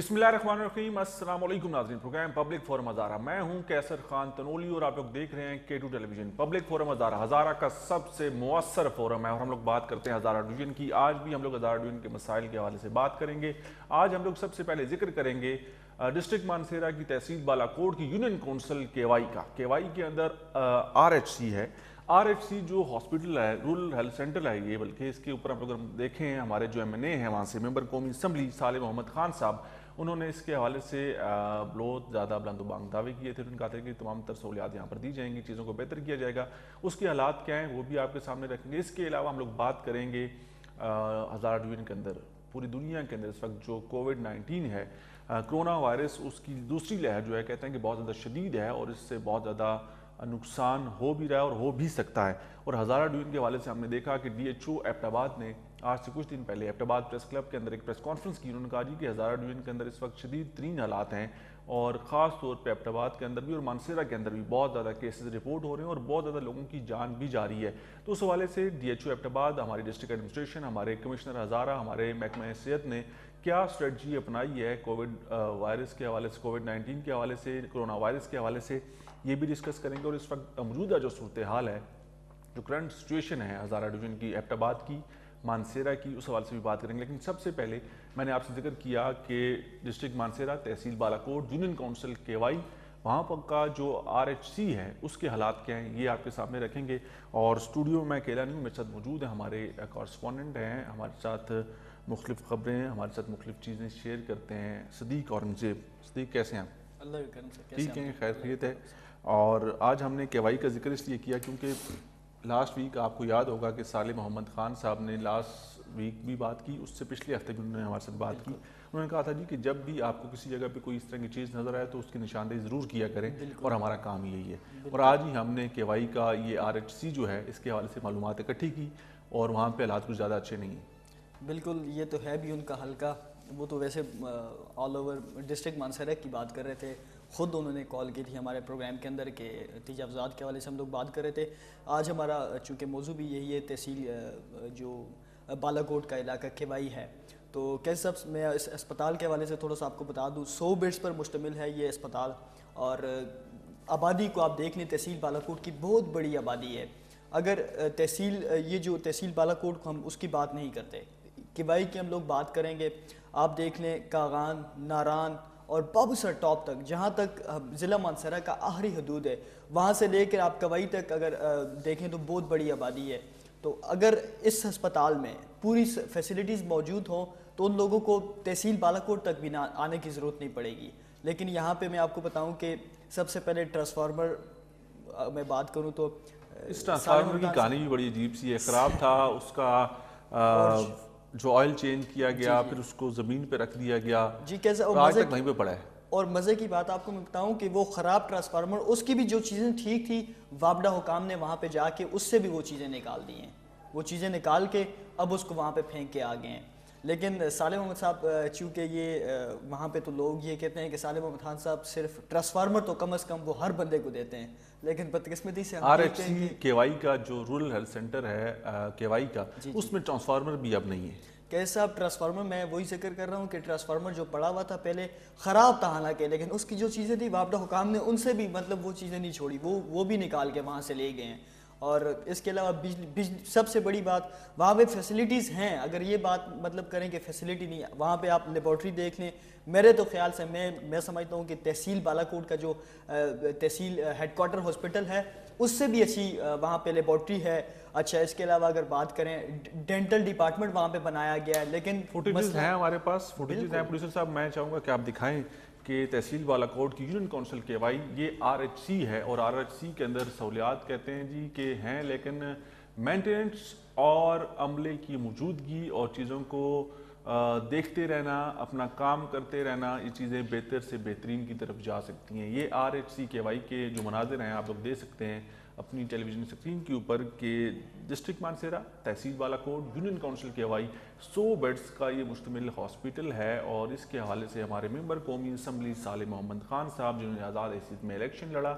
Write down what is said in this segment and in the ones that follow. बिस्मिल्लाहिर्रहमानिर्रहीम अस्सलाम वालेकुम नाज़रीन, प्रोग्राम पब्लिक फोरम हज़ारा, मैं हूं कैसर खान तनोली और आप लोग देख रहे हैं K2 television. Public forum Hazara Hazara का सबसे मुअस्सर फोरम है और हम लोग बात करते हैं हज़ारा डिवीजन की। आज भी हम लोग हज़ारा डिवीजन के मसाइल के हवाले से बात करेंगे। आज हम लोग सबसे पहले जिक्र करेंगे डिस्ट्रिक्ट मानसेरा की तहसील बालाकोट की यूनियन कौंसिल केवाई का। केवाई के अंदर RHC है। RHC जो हॉस्पिटल है, रूरल हेल्थ सेंटर है ये, बल्कि इसके ऊपर आप अगर देखें हमारे जो MNA हैं वहाँ से मेंबर कौमी असम्बली सालेम मोहम्मद खान साहब, उन्होंने इसके हवाले से बहुत ज़्यादा बुलंदोबांग दावे किए थे। उन्होंने कहा था कि तमाम तर सहूलियात यहाँ पर दी जाएंगी, चीज़ों को बेहतर किया जाएगा। उसके हालात क्या हैं वो भी आपके सामने रखेंगे। इसके अलावा हम लोग बात करेंगे हज़ारा डिवीजन के अंदर, पूरी दुनिया के अंदर इस वक्त जो COVID-19 है, कोरोना वायरस, उसकी दूसरी लहर जो है कहते हैं कि बहुत ज़्यादा शदीद है और इससे बहुत ज़्यादा नुकसान हो भी रहा है और हो भी सकता है। और हज़ारा डिवीजन के हवाले से हमने देखा कि DHO एबटाबाद ने आज से कुछ दिन पहले एबटाबाद प्रेस क्लब के अंदर एक प्रेस कॉन्फ्रेंस की। उन्होंने कहा जी कि हज़ारा डिवीजन के अंदर इस वक्त शदीद तरीन हालात हैं और ख़ास तौर पर एबटाबाद के अंदर भी और मानसेरा के अंदर भी बहुत ज़्यादा केसेस रिपोर्ट हो रहे हैं और बहुत ज़्यादा लोगों की जान भी जा रही है। तो उस हवाले से DHO एबटाबाद, हमारे डिस्ट्रिक्ट एडमिनिस्ट्रेशन, हमारे कमिश्नर हज़ारा, हमारे महकमा सेहत ने क्या स्ट्रेटजी अपनाई है कोविड वायरस के हवाले से, COVID-19 के हवाले से, कोरोना वायरस के हवाले से, ये भी डिस्कस करेंगे। और इस वक्त मौजूदा जो सूरत हाल है, जो करंट सिचुएशन है हज़ारा डिवीजन की, एबटाबाद की, मानसेरा की, उस हवाले से भी बात करेंगे। लेकिन सबसे पहले मैंने आपसे जिक्र किया कि डिस्ट्रिक्ट मानसेरा तहसील बालाकोट यूनियन काउंसिल केवाई, वहाँ पर का जो RHC है उसके हालात क्या हैं ये आपके सामने रखेंगे। और स्टूडियो में अकेला नहीं हूँ, मेरे साथ मौजूद हैं हमारे कॉरस्पॉन्डेंट हैं, हमारे साथ मुख्तलिफ ख़बरें, हमारे साथ मुख्तलिफ चीज़ें शेयर करते हैं। सदीक औरंगजेब, सदीक कैसे हैं आप? अल्लाह के करम से ठीक हैं, खैरियत है। और आज हमने केवाई का जिक्र इसलिए किया क्योंकि लास्ट वीक आपको याद होगा कि सालेम मोहम्मद खान साहब ने लास्ट वीक भी बात की, उससे पिछले हफ्ते भी उन्होंने हमारे साथ बात की। उन्होंने कहा था जी कि जब भी आपको किसी जगह पे कोई इस तरह की चीज़ नज़र आए तो उसकी निशानदेही ज़रूर किया करें और हमारा काम यही है। और आज ही हमने केवाई का ये RHC जो है इसके हवाले से मालूमात इकट्ठी की और वहाँ पर हालात कुछ ज़्यादा अच्छे नहीं हैं। बिल्कुल, ये तो है भी उनका हल्का, वो तो वैसे ऑल ओवर डिस्ट्रिक्ट मानसेरा की बात कर रहे थे, ख़ुद उन्होंने कॉल की थी हमारे प्रोग्राम के अंदर के तजावज़ात के हवाले से हम लोग बात कर रहे थे। आज हमारा चूँकि मौजू भी यही है, तहसील जो बालाकोट का इलाका केवाई है, तो कैसे सब मैं इस अस्पताल के हवाले से थोड़ा सा आपको बता दूँ, 100 बेड्स पर मुश्तमिल है ये अस्पताल। और आबादी को आप देख लें, तहसील बालाकोट की बहुत बड़ी आबादी है। अगर तहसील, ये जो तहसील बालाकोट को हम उसकी बात नहीं करते, केवाई की हम लोग बात करेंगे, आप देख लें कागान, नारान और बाबूसर टॉप तक, जहाँ तक ज़िला मानसेरा का आहरी हदूद है, वहाँ से लेकर आप केवाई तक अगर देखें तो बहुत बड़ी आबादी है। तो अगर इस अस्पताल में पूरी फैसिलिटीज़ मौजूद हों तो उन लोगों को तहसील बालाकोट तक भी ना आने की ज़रूरत नहीं पड़ेगी। लेकिन यहाँ पे मैं आपको बताऊँ कि सबसे पहले ट्रांसफार्मर में बात करूँ तो इस ट्रांसफार्मर की कहानी भी बड़ी अजीब सी है। ख़राब था, उसका जो ऑयल चेंज किया गया, फिर उसको ज़मीन पे रख दिया गया जी, कैसे आज तक वहीं पे पड़ा है। और मज़े की बात आपको मैं बताऊँ कि वो ख़राब ट्रांसफार्मर, उसकी भी जो चीज़ें ठीक थी, वाबड़ा हुकाम ने वहाँ पे जाके उससे भी वो चीज़ें निकाल दी हैं, वो चीज़ें निकाल के अब उसको वहाँ पे फेंक के आ गए हैं। लेकिन सालेम मोहम्मद साहब, चूँकि ये वहाँ पे तो लोग ये कहते हैं कि सालेम मोहम्मद खान साहब सिर्फ ट्रांसफार्मर तो कम से कम वो हर बंदे को देते हैं, लेकिन बदकिस्मती से RHC केवाई का जो रूरल हेल्थ सेंटर है केवाई का, उसमें ट्रांसफार्मर भी अब नहीं है। कैसा आप ट्रांसफार्मर, मैं वही जिक्र कर रहा हूँ कि ट्रांसफार्मर जो पड़ा हुआ था पहले ख़राब था हालांकि, लेकिन उसकी जो चीज़ें थी वापडा हुकाम ने उनसे भी मतलब वो चीज़ें नहीं छोड़ी, वो भी निकाल के वहाँ से ले गए हैं। और इसके अलावा बिजली, सबसे बड़ी बात वहाँ पे फैसिलिटीज़ हैं। अगर ये बात मतलब करें कि फैसिलिटी नहीं, वहाँ पे आप लेबॉर्ट्री देख लें, मेरे तो ख्याल से मैं समझता हूँ कि तहसील बालाकोट का जो तहसील हेडक्वार्टर हॉस्पिटल है उससे भी अच्छी वहाँ पे लेबॉर्ट्री है। अच्छा, इसके अलावा अगर बात करें डेंटल डिपार्टमेंट वहाँ पे बनाया गया है, लेकिन फुटेजेस हैं हमारे पास, फुटेजेस हैं। प्रोड्यूसर साहब, मैं चाहूँगा कि आप दिखाएँ कि तहसील बालाकोट की यूनियन काउंसिल केवाई, ये RHC है और RHC के अंदर सहूलियात कहते हैं जी के हैं, लेकिन मेंटेनेंस और अमले की मौजूदगी और चीज़ों को देखते रहना, अपना काम करते रहना, ये चीज़ें बेहतर से बेहतरीन की तरफ जा सकती हैं। ये RHC केवाई के जो मनाजिर हैं आप लोग देख सकते हैं अपनी टेलीविज़न स्क्रीन के ऊपर के डिस्ट्रिक्ट मानसेरा तहसील Balakot union council KY, 100 beds का ये मुश्तमिल हॉस्पिटल है। और इसके हवाले से हमारे मेंबर कौमी असम्बली सालेम मोहम्मद खान साहब, जिन्होंने आज़ाद हैसियत में इलेक्शन लड़ा,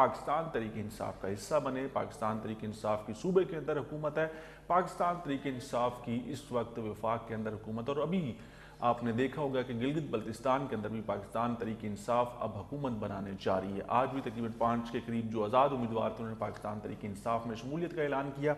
पाकिस्तान तहरीक-ए-इंसाफ का हिस्सा बने, पाकिस्तान तहरीक-ए-इंसाफ की सूबे के अंदर हुकूमत है, पाकिस्तान तहरीक-ए-इंसाफ की इस वक्त वफाक के अंदर हुकूमत, और अभी आपने देखा होगा कि गिलगित बल्तिस्तान के अंदर भी पाकिस्तान तहरीक इंसाफ अब हुकूमत बनाने जा रही है। आज भी तकरीबन 5 के करीब जो आज़ाद उम्मीदवार थे उन्होंने पाकिस्तान तहरीक इंसाफ में शमूलियत का ऐलान किया।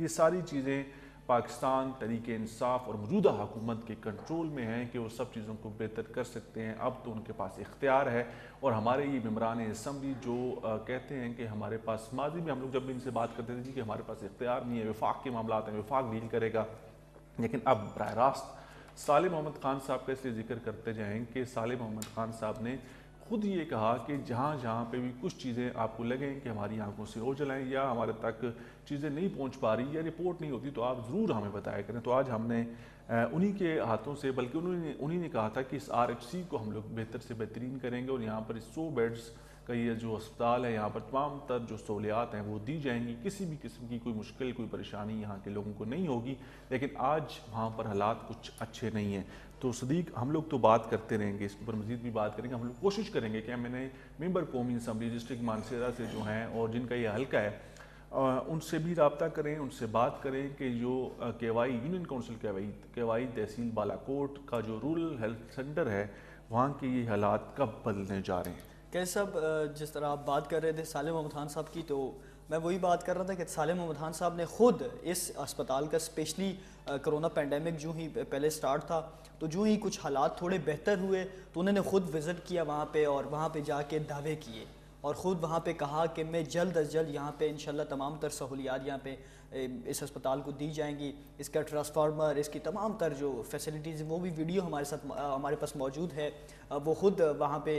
ये सारी चीज़ें पाकिस्तान तहरीक इंसाफ और मौजूदा हुकूमत के कंट्रोल में हैं कि वो सब चीज़ों को बेहतर कर सकते हैं। अब तो उनके पास इख्तियार है और हमारे ये मेम्बरान असम्बली जो कहते हैं कि हमारे पास माजी में हम लोग जब भी इनसे बात करते थे कि हमारे पास इख्तियार नहीं है, वफाक के मामला हैं, वफाक डील करेगा, लेकिन अब बराह रास्त सालेम मोहम्मद खान साहब का इसलिए जिक्र करते जाएँ कि सालेम मोहम्मद खान साहब ने खुद ये कहा कि जहाँ जहाँ पे भी कुछ चीज़ें आपको लगें कि हमारी आंखों से ओझल हैं या हमारे तक चीज़ें नहीं पहुँच पा रही या रिपोर्ट नहीं होती तो आप ज़रूर हमें बताया करें। तो आज हमने उन्हीं के हाथों से, बल्कि उन्हीं ने कहा था कि इस RHC को हम लोग बेहतर से बेहतरीन करेंगे और यहाँ पर 100 बेड्स का ये जो अस्पताल है यहाँ पर तमाम तर जो सहूलियात हैं वो दी जाएंगी। किसी भी किस्म की कोई मुश्किल, कोई परेशानी यहाँ के लोगों को नहीं होगी। लेकिन आज वहाँ पर हालात कुछ अच्छे नहीं हैं। तो सदीक, हम लोग तो बात करते रहेंगे, इसके ऊपर मज़ीद भी बात करेंगे। हम लोग कोशिश करेंगे कि मैंने मेंबर कौमी असम्बली डिस्ट्रिक्ट मानसेरा से जो हैं और जिनका ये हल्का है उनसे भी रब्ता करें, उनसे बात करें कि जो केवाई यूनियन काउंसिल केवाई तहसील बालाकोट का जो रूरल हेल्थ सेंटर है वहाँ के ये हालात कब बदलने जा रहे हैं। कैसे साहब, जिस तरह आप बात कर रहे थे सालेम मोहम्मद खान साहब की, तो मैं वही बात कर रहा था कि सालेम मोहम्मद खान साहब ने ख़ुद इस अस्पताल का स्पेशली कोरोना पैंडेमिक जो ही पहले स्टार्ट था तो जो ही कुछ हालात थोड़े बेहतर हुए तो उन्होंने ख़ुद विज़िट किया वहाँ पे और वहाँ पे जाके दावे किए और ख़ुद वहाँ पे कहा कि मैं जल्द अज जल्द यहाँ पे इंशाल्लाह तमाम तर सहूलियात यहाँ पे इस अस्पताल को दी जाएंगी। इसका ट्रांसफार्मर, इसकी तमाम तर जो फैसिलिटीज़, वो भी वीडियो हमारे साथ हमारे पास मौजूद है। वो ख़ुद वहाँ पे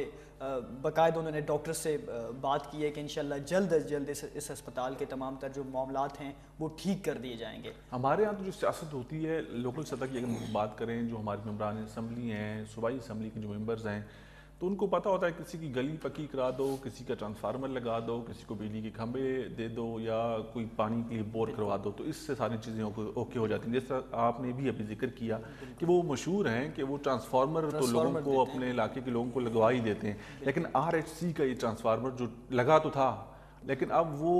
बाकायदा उन्होंने डॉक्टर से बात की है कि इंशाल्लाह जल्द अज जल्द इस अस्पताल के तमाम तर जो मामलात हैं वो ठीक कर दिए जाएंगे। हमारे यहाँ तो जो सियासत होती है लोकल सतह की, अगर हम बात करें जो हमारे मेम्बरान असम्बली हैं, सूबाई असम्बली के जो मेम्बर्स हैं, तो उनको पता होता है किसी की गली पक्की करा दो, किसी का ट्रांसफार्मर लगा दो, किसी को बिजली के खंभे दे दो या कोई पानी के लिए बोर करवा दो, तो इससे सारी चीज़ें ओके हो जाती हैं। जिस तरह आपने भी अभी जिक्र किया कि वो मशहूर हैं कि वो ट्रांसफार्मर तो लोगों को अपने इलाके के लोगों को लगवा ही देते हैं, लेकिन RHC का ये ट्रांसफार्मर जो लगा तो था लेकिन अब वो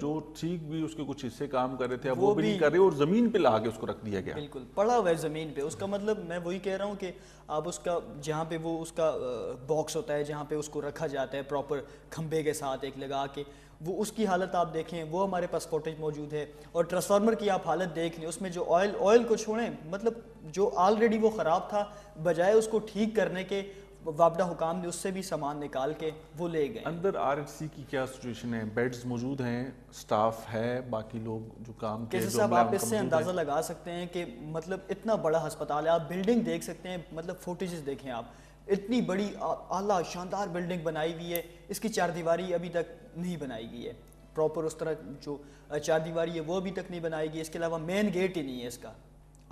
जो ठीक भी उसके कुछ हिस्से काम कर रहे थे अब वो भी नहीं कर रहे और ज़मीन पे लगा के उसको रख दिया गया। बिल्कुल पड़ा हुआ है ज़मीन पे। उसका मतलब मैं वही कह रहा हूँ कि अब उसका जहाँ पे वो उसका बॉक्स होता है जहाँ पे उसको रखा जाता है प्रॉपर खंभे के साथ एक लगा के, वो उसकी हालत आप देखें, वो हमारे पास फुटेज मौजूद है। और ट्रांसफार्मर की आप हालत देख लें, उसमें जो ऑयल को छोड़ें, मतलब जो ऑलरेडी वो ख़राब था बजाय उसको ठीक करने के वाबदा हुकाम ने उससे भी सामान निकाल के वो ले गए। अंदर RHC की क्या सिचुएशन है? बेड्स मौजूद हैं, स्टाफ है, बाकी लोग जो काम के साहब आप इससे अंदाज़ा लगा सकते हैं कि मतलब इतना बड़ा अस्पताल है। आप बिल्डिंग देख सकते हैं, मतलब फोटेजेस देखें आप, इतनी बड़ी आला शानदार बिल्डिंग बनाई हुई है, इसकी चारदीवारी अभी तक नहीं बनाई गई है प्रॉपर, उस तरह जो चारदीवारी है वो अभी तक नहीं बनाई गई। इसके अलावा मेन गेट ही नहीं है इसका,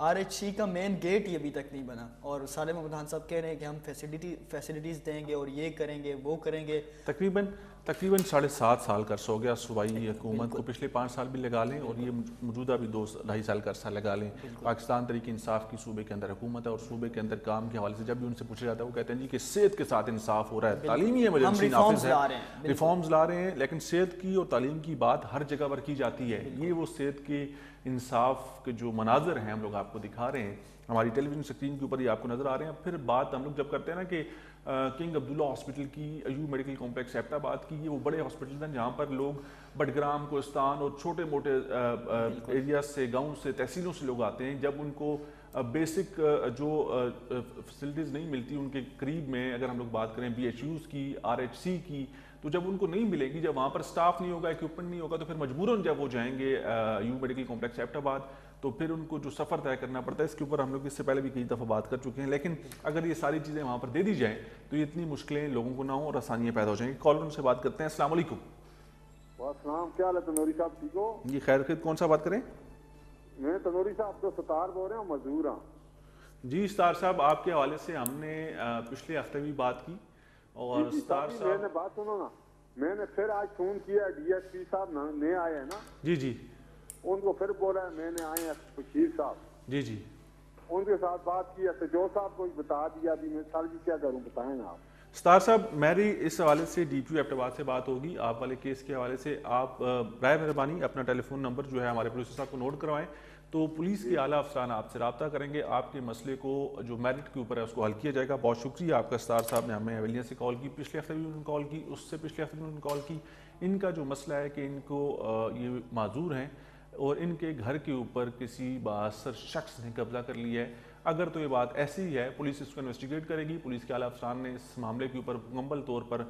RHC का मेन गेट ही अभी तक नहीं बना। और सालेम मोहम्मद खान साहब कह रहे हैं कि हम फैसिलिटीज़ देंगे और ये करेंगे वो करेंगे। तकरीबन 7.5 साल का अर्सा हो गया सूबाई हुकूमत को, पिछले 5 साल भी लगा लें और ये मौजूदा भी 2-2.5 साल का अर्सा लगा लें। पाकिस्तान तहरीक इंसाफ की सूबे के अंदर हुकूमत है और सूबे के अंदर काम के हवाले से जब भी उनसे पूछा जाता है वो कहते हैं जी कि सेहत के साथ इंसाफ हो रहा है, तालीमी एमरजेंसी नाफिज है, रिफॉर्म्स ला रहे हैं, लेकिन सेहत की और तालीम की बात हर जगह पर की जाती है। ये वो सेहत के इंसाफ के जो मनाजर हैं हम लोग आपको दिखा रहे हैं, हमारी टेलीविजन स्क्रीन के ऊपर ही आपको नज़र आ रहे हैं। फिर बात हम लोग जब करते हैं ना कि किंग अब्दुल्ला हॉस्पिटल की, AU मेडिकल कॉम्प्लेक्स एबटाबाद की, ये वो बड़े हॉस्पिटल हैं जहाँ पर लोग बडग्राम, कोस्तान और छोटे मोटे एरिया से, गांव से, तहसीलों से लोग आते हैं। जब उनको बेसिक जो फैसिलिटीज़ नहीं मिलती उनके करीब में, अगर हम लोग बात करें BHUs की, RHC की, तो जब उनको नहीं मिलेगी, जब वहाँ पर स्टाफ नहीं होगा, इक्विपमेंट नहीं होगा, तो फिर मजबूरन जब वो जाएंगे AU मेडिकल कॉम्प्लेक्स एबटाबाद तो फिर उनको जो सफ़र तय करना पड़ता है, इसके ऊपर हम लोग इससे पहले भी कई दफ़ा बात कर चुके हैं। लेकिन अगर ये सारी चीज़ें वहाँ पर दे दी जाएँ तो ये इतनी मुश्किलें लोगों को ना हो और आसानियाँ पैदा हो जाएंगी। कॉलर उनसे बात करते हैं। अस्सलाम वालेकुम। वालेकुम, क्या हाल है तनोरी साहब, ठीक हो? जी खैर खैर। कौन सा बात करें? मैं तनोरी साहब तो सतार बोल रहे हैं, मजदूर हूँ। जी सतार साहब, आपके हवाले से हमने पिछले हफ्ते भी बात की और सतार साहब बात सुनो ना, मैंने फिर आज फोन किया, DSP साहब नए आए हैं ना, जी जी, उनको फिर बोला है मैंने आए हैं बशीर साहब, जी जी, उनके साथ बात की है तो जो साहब को बता दिया अभी मैं सर जी क्या करूँ बताएं ना आप। सतार साहब, मेरी इस हवाले से DPU एबटाबाद से बात होगी आप वाले केस के हवाले से। आप बर मेहरबानी अपना टेलीफोन नंबर जो है हमारे प्रोड्यूसर साहब को नोट करवाएं, तो पुलिस के आला अफसरान आपसे रब्ता करेंगे, आपके मसले को जो मेरिट के ऊपर है उसको हल किया जाएगा। बहुत शुक्रिया आपका। सतार साहब ने हमें हवेलियाँ से कॉल की, पिछले हफ्ते भी उन्होंने कॉल की, उससे पिछले हफ्ते भी उन्होंने कॉल की। इनका जो मसला है कि इनको ये माजूर हैं और इनके घर के ऊपर किसी बाअसर शख्स ने कब्जा कर लिया है। अगर तो ये बात ऐसी ही है, पुलिस इसको इन्वेस्टिगेट करेगी। पुलिस के आला अफसरान ने इस मामले के ऊपर मुकम्मल तौर पर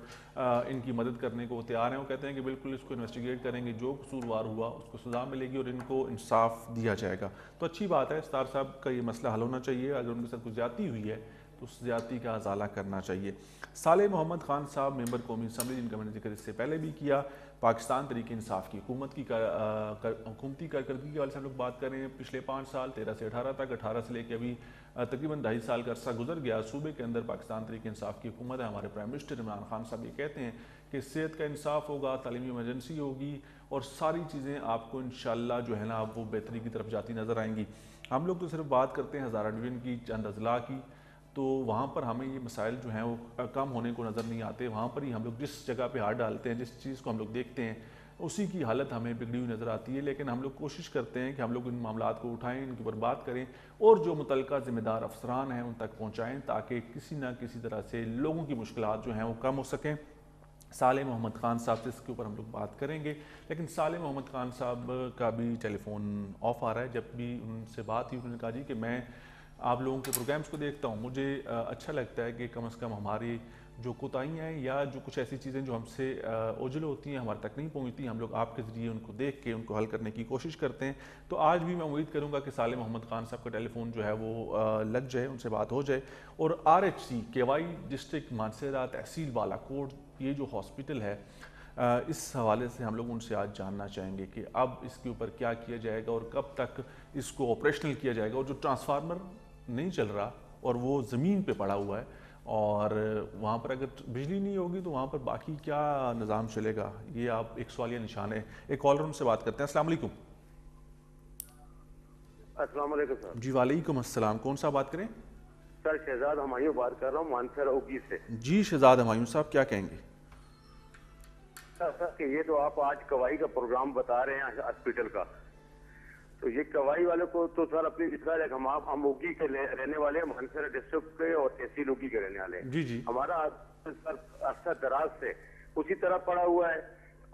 इनकी मदद करने को तैयार हैं। वो कहते हैं कि बिल्कुल इसको इन्वेस्टिगेट करेंगे, जो कसूरवार हुआ उसको सज़ा मिलेगी और इनको इंसाफ दिया जाएगा। तो अच्छी बात है, सतार साहब का ये मसला हल होना चाहिए। अगर उनके साथ कुछ ज़्यादती हुई है तो उस ज़्यादती का अजाला करना चाहिए। सालेम मोहम्मद खान साहब मेंबर कौमी असम्बली, जिनका मैंने जिक्र इससे पहले भी किया, पाकिस्तान तहरीक इंसाफ की हुकूमत की हुकूमती कारकर्दगी के हवाले से हम लोग बात कर रहे हैं। पिछले 5 साल 13 से 18 तक, 18 से लेकर अभी तकरीबन 2.5 साल का अरसा गुजर गया। सूबे के अंदर पाकिस्तान तहरीक इंसाफ की हुकूमत है। हमारे प्राइम मिनिस्टर इमरान खान साहब ये कहते हैं कि सेहत का इंसाफ होगा, तालीमी एमरजेंसी होगी और सारी चीज़ें आपको इंशाल्लाह जो है ना आप वो बेहतरी की तरफ जाती नज़र आएंगी। हम लोग तो सिर्फ बात करते हैं हज़ारा डिवीजन की, चंद अजला की, तो वहाँ पर हमें ये मसाइल जो हैं वो कम होने को नज़र नहीं आते। वहाँ पर ही हम लोग जिस जगह पे हाथ डालते हैं, जिस चीज़ को हम लोग देखते हैं, उसी की हालत हमें बिगड़ी हुई नज़र आती है। लेकिन हम लोग कोशिश करते हैं कि हम लोग इन मामलों को उठाएं, इनके ऊपर बात करें और जो मुतलका ज़िम्मेदार अफसरान हैं उन तक पहुँचाएँ, ताकि किसी ना किसी तरह से लोगों की मुश्किलात जो हैं वो कम हो सकें। सालेम मोहम्मद खान साहब से इसके ऊपर हम लोग बात करेंगे। लेकिन सालेम मोहम्मद खान साहब का भी टेलीफोन ऑफ आ रहा है। जब भी उनसे बात हुई उन्होंने कहा जी कि मैं आप लोगों के प्रोग्राम्स को देखता हूँ, मुझे अच्छा लगता है कि कम से कम हमारी जो कोताहियाँ हैं या जो कुछ ऐसी चीज़ें जो हमसे ओझल होती हैं, हमारे तक नहीं पहुँचती, हम लोग आपके ज़रिए उनको देख के उनको हल करने की कोशिश करते हैं। तो आज भी मैं उम्मीद करूँगा कि सालेम मोहम्मद खान साहब का टेलीफोन जो है वो लग जाए, उनसे बात हो जाए। और RHC केवाई डिस्ट्रिक्ट मानसेरा तहसील बालाकोट, ये जो हॉस्पिटल है, इस हवाले से हम लोग उनसे आज जानना चाहेंगे कि अब इसके ऊपर क्या किया जाएगा और कब तक इसको ऑपरेशनल किया जाएगा। और जो ट्रांसफार्मर नहीं चल रहा और वो ज़मीन पे पड़ा हुआ है और वहाँ पर अगर बिजली नहीं होगी तो वहाँ पर बाकी क्या निज़ाम चलेगा, ये आप एक सवालिया निशान है। एक कॉलर उनसे बात करते हैं। अस्सलाम वालेकुम। अस्सलाम वालेकुम सर। जी वालेकुम अस्सलाम। कौन सा बात करें सर? शहजाद हमायूं बात कर रहा हूँ मानसेरा ओगी से। जी शहजाद हमायूं साहब, क्या कहेंगे सर कि ये तो आप आज कवाई का प्रोग्राम बता रहे हैं हॉस्पिटल का, तो ये कवाई वाले को तो सर अपनी मिसाल है, हम ओगी के रहने वाले हैं, मानसेरा डिस्ट्रिक्ट के और तहसील ओगी के रहने वाले हैं। जी जी। हमारा सर अरसा दराज से उसी तरह पड़ा हुआ है,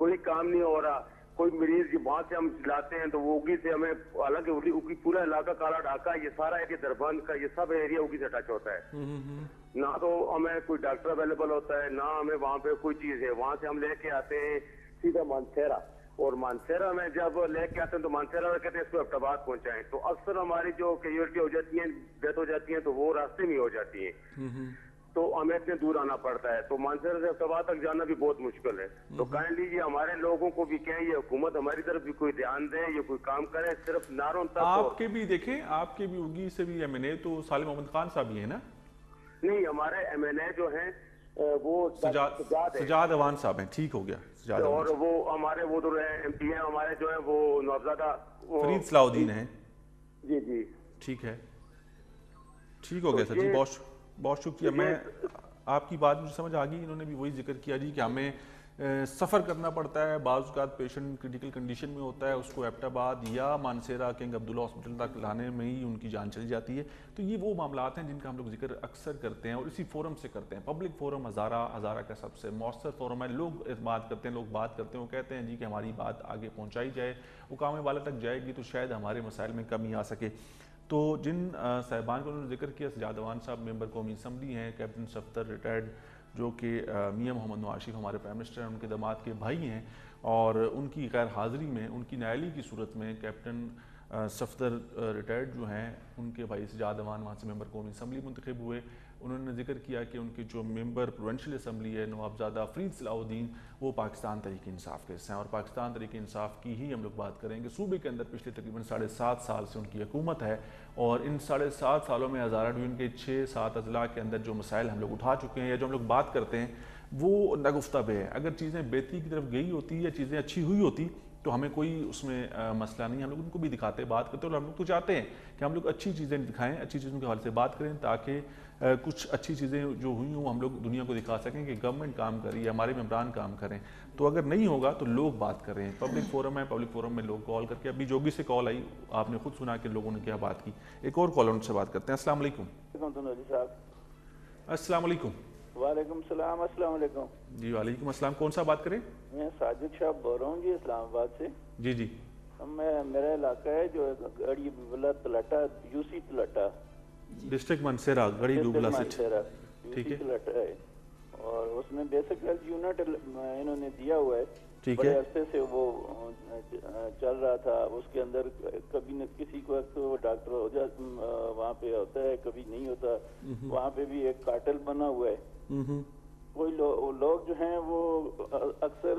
कोई काम नहीं हो रहा। कोई मरीज वहाँ से हम लाते हैं तो वो ओगी से हमें, हालांकि ओगी पूरा इलाका काला ढाका, ये सारा एरिया दरबंद का, ये सब एरिया ओगी से टच होता है, ना तो हमें कोई डॉक्टर अवेलेबल होता है, ना हमें वहाँ पे कोई चीज है। वहाँ से हम लेके आते हैं सीधा मानसेरा, और मानसेरा में जब लेके आते हैं तो मानसेरा में कहते हैं इसको अब्बोटाबाद पहुंचाएं, तो अक्सर हमारी जो कैजुअलिटी हो जाती है, डेथ हो जाती है, तो वो रास्ते में हो जाती है, तो हमें इतने दूर आना पड़ता है। तो मानसेरा से अब्बोटाबाद तक जाना भी बहुत मुश्किल है। तो काइंडली ये हमारे लोगों को भी कहें, ये हुकूमत हमारी तरफ भी कोई ध्यान दे, ये कोई काम करे। सिर्फ नारों तक आपके भी देखें, आपके भी उगी से भी MNA तो सालेम मोहम्मद खान साहब ही है ना? नहीं, हमारे MNA जो है वो सजाद अवान साहब हैं। ठीक हो गया। और वो हमारे वो जो है MP हैं हमारे जो है वो नौबजादा फरीद सलाउद्दीन हैं। जी जी ठीक है, ठीक हो गया सर जी। बहुत शुक्रिया। मैं आपकी बात मुझे समझ आ गई। इन्होंने भी वही जिक्र किया जी कि हमें सफ़र करना पड़ता है, बाज़ात पेशेंट क्रिटिकल कंडीशन में होता है, उसको एबटाबाद या मानसेरा किंग अब्दुल्ला हॉस्पिटल तक लाने में ही उनकी जान चली जाती है। तो ये वो मामलात हैं जिनका हम लोग जिक्र अक्सर करते हैं और इसी फोरम से करते हैं। पब्लिक फोरम हज़ारा का सबसे मौसर फोरम है। लोग बात करते हैं, लोग बात करते हैं, वो कहते हैं जी कि हमारी बात आगे पहुँचाई जाए, वो काम वाला तक जाएगी तो शायद हमारे मसाइल में कमी आ सके। तो जिन साहिबान को उन्होंने जिक्र किया, सजाद अवान साहब मेंबर कौमी असम्बली हैं, कैप्टन सफ्तर रिटायर्ड जो कि मियां मोहम्मद नवाशिफ हमारे प्राइम मिनिस्टर हैं, उनके दामाद के भाई हैं, और उनकी गैर हाज़िरी में उनकी नायली की सूरत में कैप्टन सफ्तर रिटायर्ड जो हैं उनके भाई सजाद अवान वहाँ से मेंबर कौमी असम्बली मुंतखब हुए। उन्होंने जिक्र किया कि उनके जो मेंबर प्रोवेंशल असम्बली है नवाबजादा फरीद सलाउद्दीन, वो पाकिस्तान तहरीक इंसाफ के हिस्से हैं और पाकिस्तान तहरीक इंसाफ की ही हम लोग बात करेंगे। सूबे के अंदर पिछले तकरीबन 7.5 साल से उनकी हुकूमत है और इन 7.5 सालों में हज़ारा डिवीजन के 6-7 अजला के अंदर जो मसाइल हम लोग उठा चुके हैं या जो हम लोग बात करते हैं वो नागुफ्ता बे है। अगर चीज़ें बेहतरी की तरफ गई होती या चीज़ें अच्छी हुई होती तो हमें कोई उसमें मसला नहीं, हम लोग उनको भी दिखाते बात करते हैं और हम लोग तो चाहते हैं कि हम लोग अच्छी चीज़ें दिखाएं, अच्छी चीज़ों के हवाले से बात करें ताकि कुछ अच्छी चीज़ें जो हुई हों हम लोग दुनिया को दिखा सकें कि गवर्नमेंट काम कर रही है, हमारे मेम्बरान काम करें। तो अगर नहीं होगा तो लोग बात कर रहे हैं, पब्लिक फोरम है, पब्लिक फोरम में लोग कॉल करके, अभी जोगी से कॉल आई आपने खुद सुना कि लोगों ने क्या बात की। एक और कॉल उनसे बात करते हैं। अस्सलाम वालेकुम। अस्सलाम वालेकुम। वालेकुम सलाम। अस्सलाम वालेकुम। जी वालेकुम अस्सलाम। कौन सा बात करें? मैं साजिद शाह बोल रहा हूँ जी, इस्लामाबाद से। जी जी। मैं मेरा इलाका है जो गढ़ी हबीबुल्ला तलटा यूसी तलटा, डिस्ट्रिक्ट मनसेरा, गढ़ी हबीबुल्ला मनसेरा, ठीक है, तलटा है। और उसमें बेसिक हेल्थ यूनिट इन्होंने दिया हुआ है, ठीक है, अरसे से वो चल रहा था। उसके अंदर कभी न किसी को तो डॉक्टर हो जाता वहाँ पे होता है, कभी नहीं होता। वहाँ पे भी एक कार्टेल बना हुआ है, कोई लोग जो हैं वो अक्सर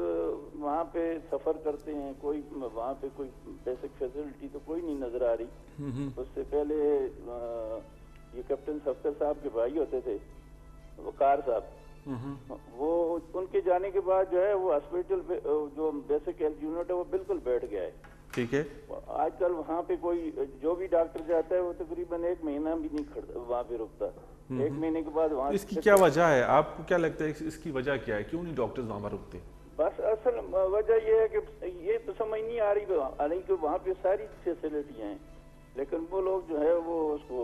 वहाँ पे सफर करते हैं, कोई वहाँ पे कोई बेसिक फैसिलिटी तो कोई नहीं नजर आ रही। उससे पहले ये कैप्टन सफदर साहब के भाई होते थे वकार साहब, वो उनके जाने के बाद जो है वो हॉस्पिटल पे जो बेसिक हेल्थ यूनिट है वो बिल्कुल बैठ गया है, ठीक है। आजकल वहाँ पे कोई जो भी डॉक्टर जाता है वो तकरीबन एक महीना भी नहीं खड़ा वहाँ पे रुकता, एक महीने के बाद वहाँ। इसकी क्या वजह है, आपको क्या लगता है इसकी वजह क्या है, क्यों नहीं डॉक्टर्स वहाँ पर रुकते? बस असल वजह यह है कि ये तो समझ नहीं आ रही कि वहाँ पे सारी फैसिलिटियाँ हैं लेकिन वो लोग जो है वो उसको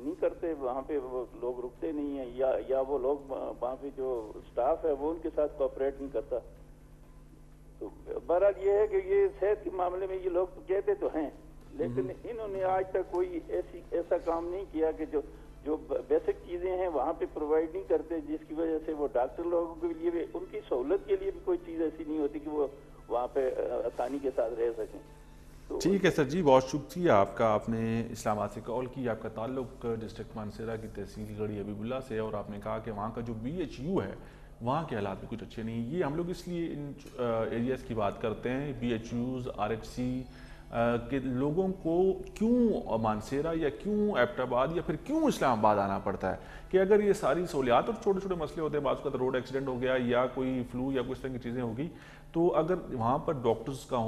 नहीं करते, वहाँ पे वो लोग रुकते नहीं हैं, या वो लोग वहाँ पे जो स्टाफ है वो उनके साथ कोऑपरेट नहीं करता। तो बहरहाल ये है कि ये सेहत के मामले में ये लोग कहते तो हैं लेकिन इन्होंने आज तक कोई ऐसा काम नहीं किया कि जो बेसिक चीज़ें हैं वहाँ पे प्रोवाइड नहीं करते, जिसकी वजह से वो डॉक्टर लोगों के लिए भी उनकी सहूलत के लिए भी कोई चीज़ ऐसी नहीं होती कि वो वहाँ पे आसानी के साथ रह सकें। ठीक है सर जी, बहुत शुक्रिया आपका, आपने इस्लामाबाद से कॉल की, आपका ताल्लुक डिस्ट्रिक्ट मानसेरा की तहसील गढ़ी हबीबुल्ला से है और आपने कहा कि वहाँ का जो BHU है वहाँ के हालात भी कुछ अच्छे नहीं। ये हम लोग इसलिए इन एरियाज़ की बात करते हैं, BHUs, RHC के लोगों को क्यों मानसेरा या क्यों एबटाबाद या फिर क्यों इस्लामाबाद आना पड़ता है कि अगर ये सारी सहूलियात और छोटे छोटे मसले होते हैं, बाद उसका रोड एक्सीडेंट हो गया या कोई फ्लू या कुछ तरह की चीज़ें होगी, तो अगर वहाँ पर डॉक्टर्स का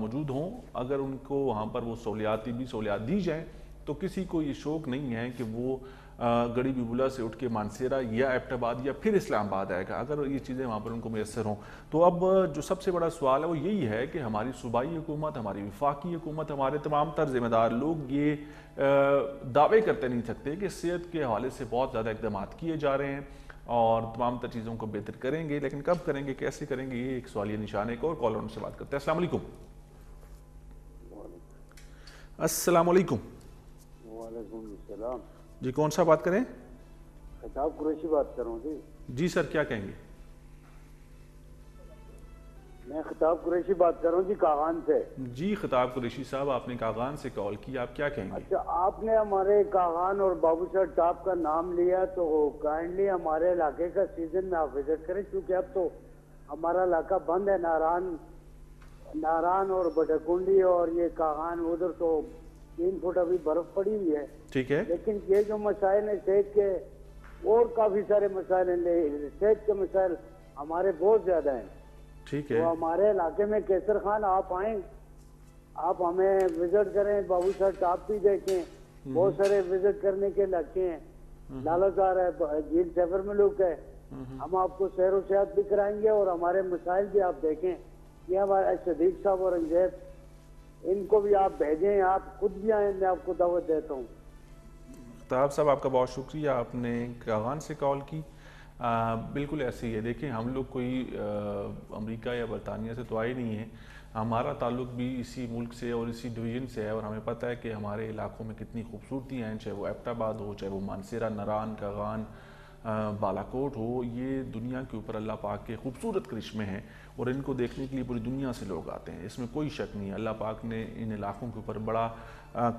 मौजूद हों, अगर उनको वहाँ पर वो सहूलियात दी जाएँ तो किसी को ये शौक़ नहीं है कि वो गढ़ी हबीबुल्ला से उठ के मानसेरा या एबटाबाद या फिर इस्लामाबाद आएगा, अगर ये चीज़ें वहाँ पर उनको मैसर हों। तो अब जो सबसे बड़ा सवाल है वो यही है कि हमारी सूबाई हुकूमत, हमारी विफाकी हुकूमत, हमारे तमाम तर ज़िम्मेदार लोग ये दावे करते नहीं सकते कि सेहत के हवाले से बहुत ज़्यादा इकदाम किए जा रहे हैं और तमाम तर चीज़ों को बेहतर करेंगे, लेकिन कब करेंगे, कैसे करेंगे, ये एक सवालिया निशान है। एक और कॉलर से बात करते हैं। अस्सलाम वालेकुम। अस्सलाम वालेकुम। वालेकुम सलाम जी, कौन सा बात करें? खिताब कुरैशी बात कर रहा हूँ जी। जी सर, क्या कहेंगे? मैं खिताब कुरैशी बात कर रहा हूँ जी, कागान से। जी खिताब कुरैशी साहब, आपने कागान से कॉल की, आप क्या कहेंगे? अच्छा, आपने हमारे कागान और बाबूसर टॉप का नाम लिया, तो काइंडली हमारे इलाके का सीजन में आप विजिट करें क्योंकि अब तो हमारा इलाका बंद है। नारान और बटकुंडी और ये कागान, उधर तो 3 फुट अभी बर्फ पड़ी हुई है, ठीक है, लेकिन ये जो मसाइल है सेहत के और काफी सारे मसाइल हैं, सेहत के मसाइल हमारे बहुत ज्यादा हैं, ठीक है। तो हमारे इलाके में कैसर खान आप आए, आप हमें विजिट करें, बाबूसर टॉप भी देखें, बहुत सारे विजिट करने के इलाके हैं, लालाजार है, झील सफर मुल्क है, हम आपको सैर व सियाहत भी कराएंगे और हमारे मसाइल भी आप देखें। ये हमारे सदीक साहब औरंगजेब, इनको भी आप भेजें, आप खुद भी आए, मैं आपको दावत देता हूँ। ताब साहब आपका बहुत शुक्रिया, आपने कागान से कॉल की। बिल्कुल ऐसे ही है, देखिए हम लोग कोई अमेरिका या बरतानिया से तो आए नहीं हैं, हमारा ताल्लुक भी इसी मुल्क से और इसी डिवीज़न से है और हमें पता है कि हमारे इलाकों में कितनी खूबसूरती हैं, चाहे वो एबटाबाद हो, चाहे वो मानसेरा, नारान, कागान, बालाकोट हो, ये दुनिया के ऊपर अल्लाह पाक के खूबसूरत करिश्मे हैं और इनको देखने के लिए पूरी दुनिया से लोग आते हैं, इसमें कोई शक नहीं है। अल्लाह पाक ने इन इलाकों के ऊपर बड़ा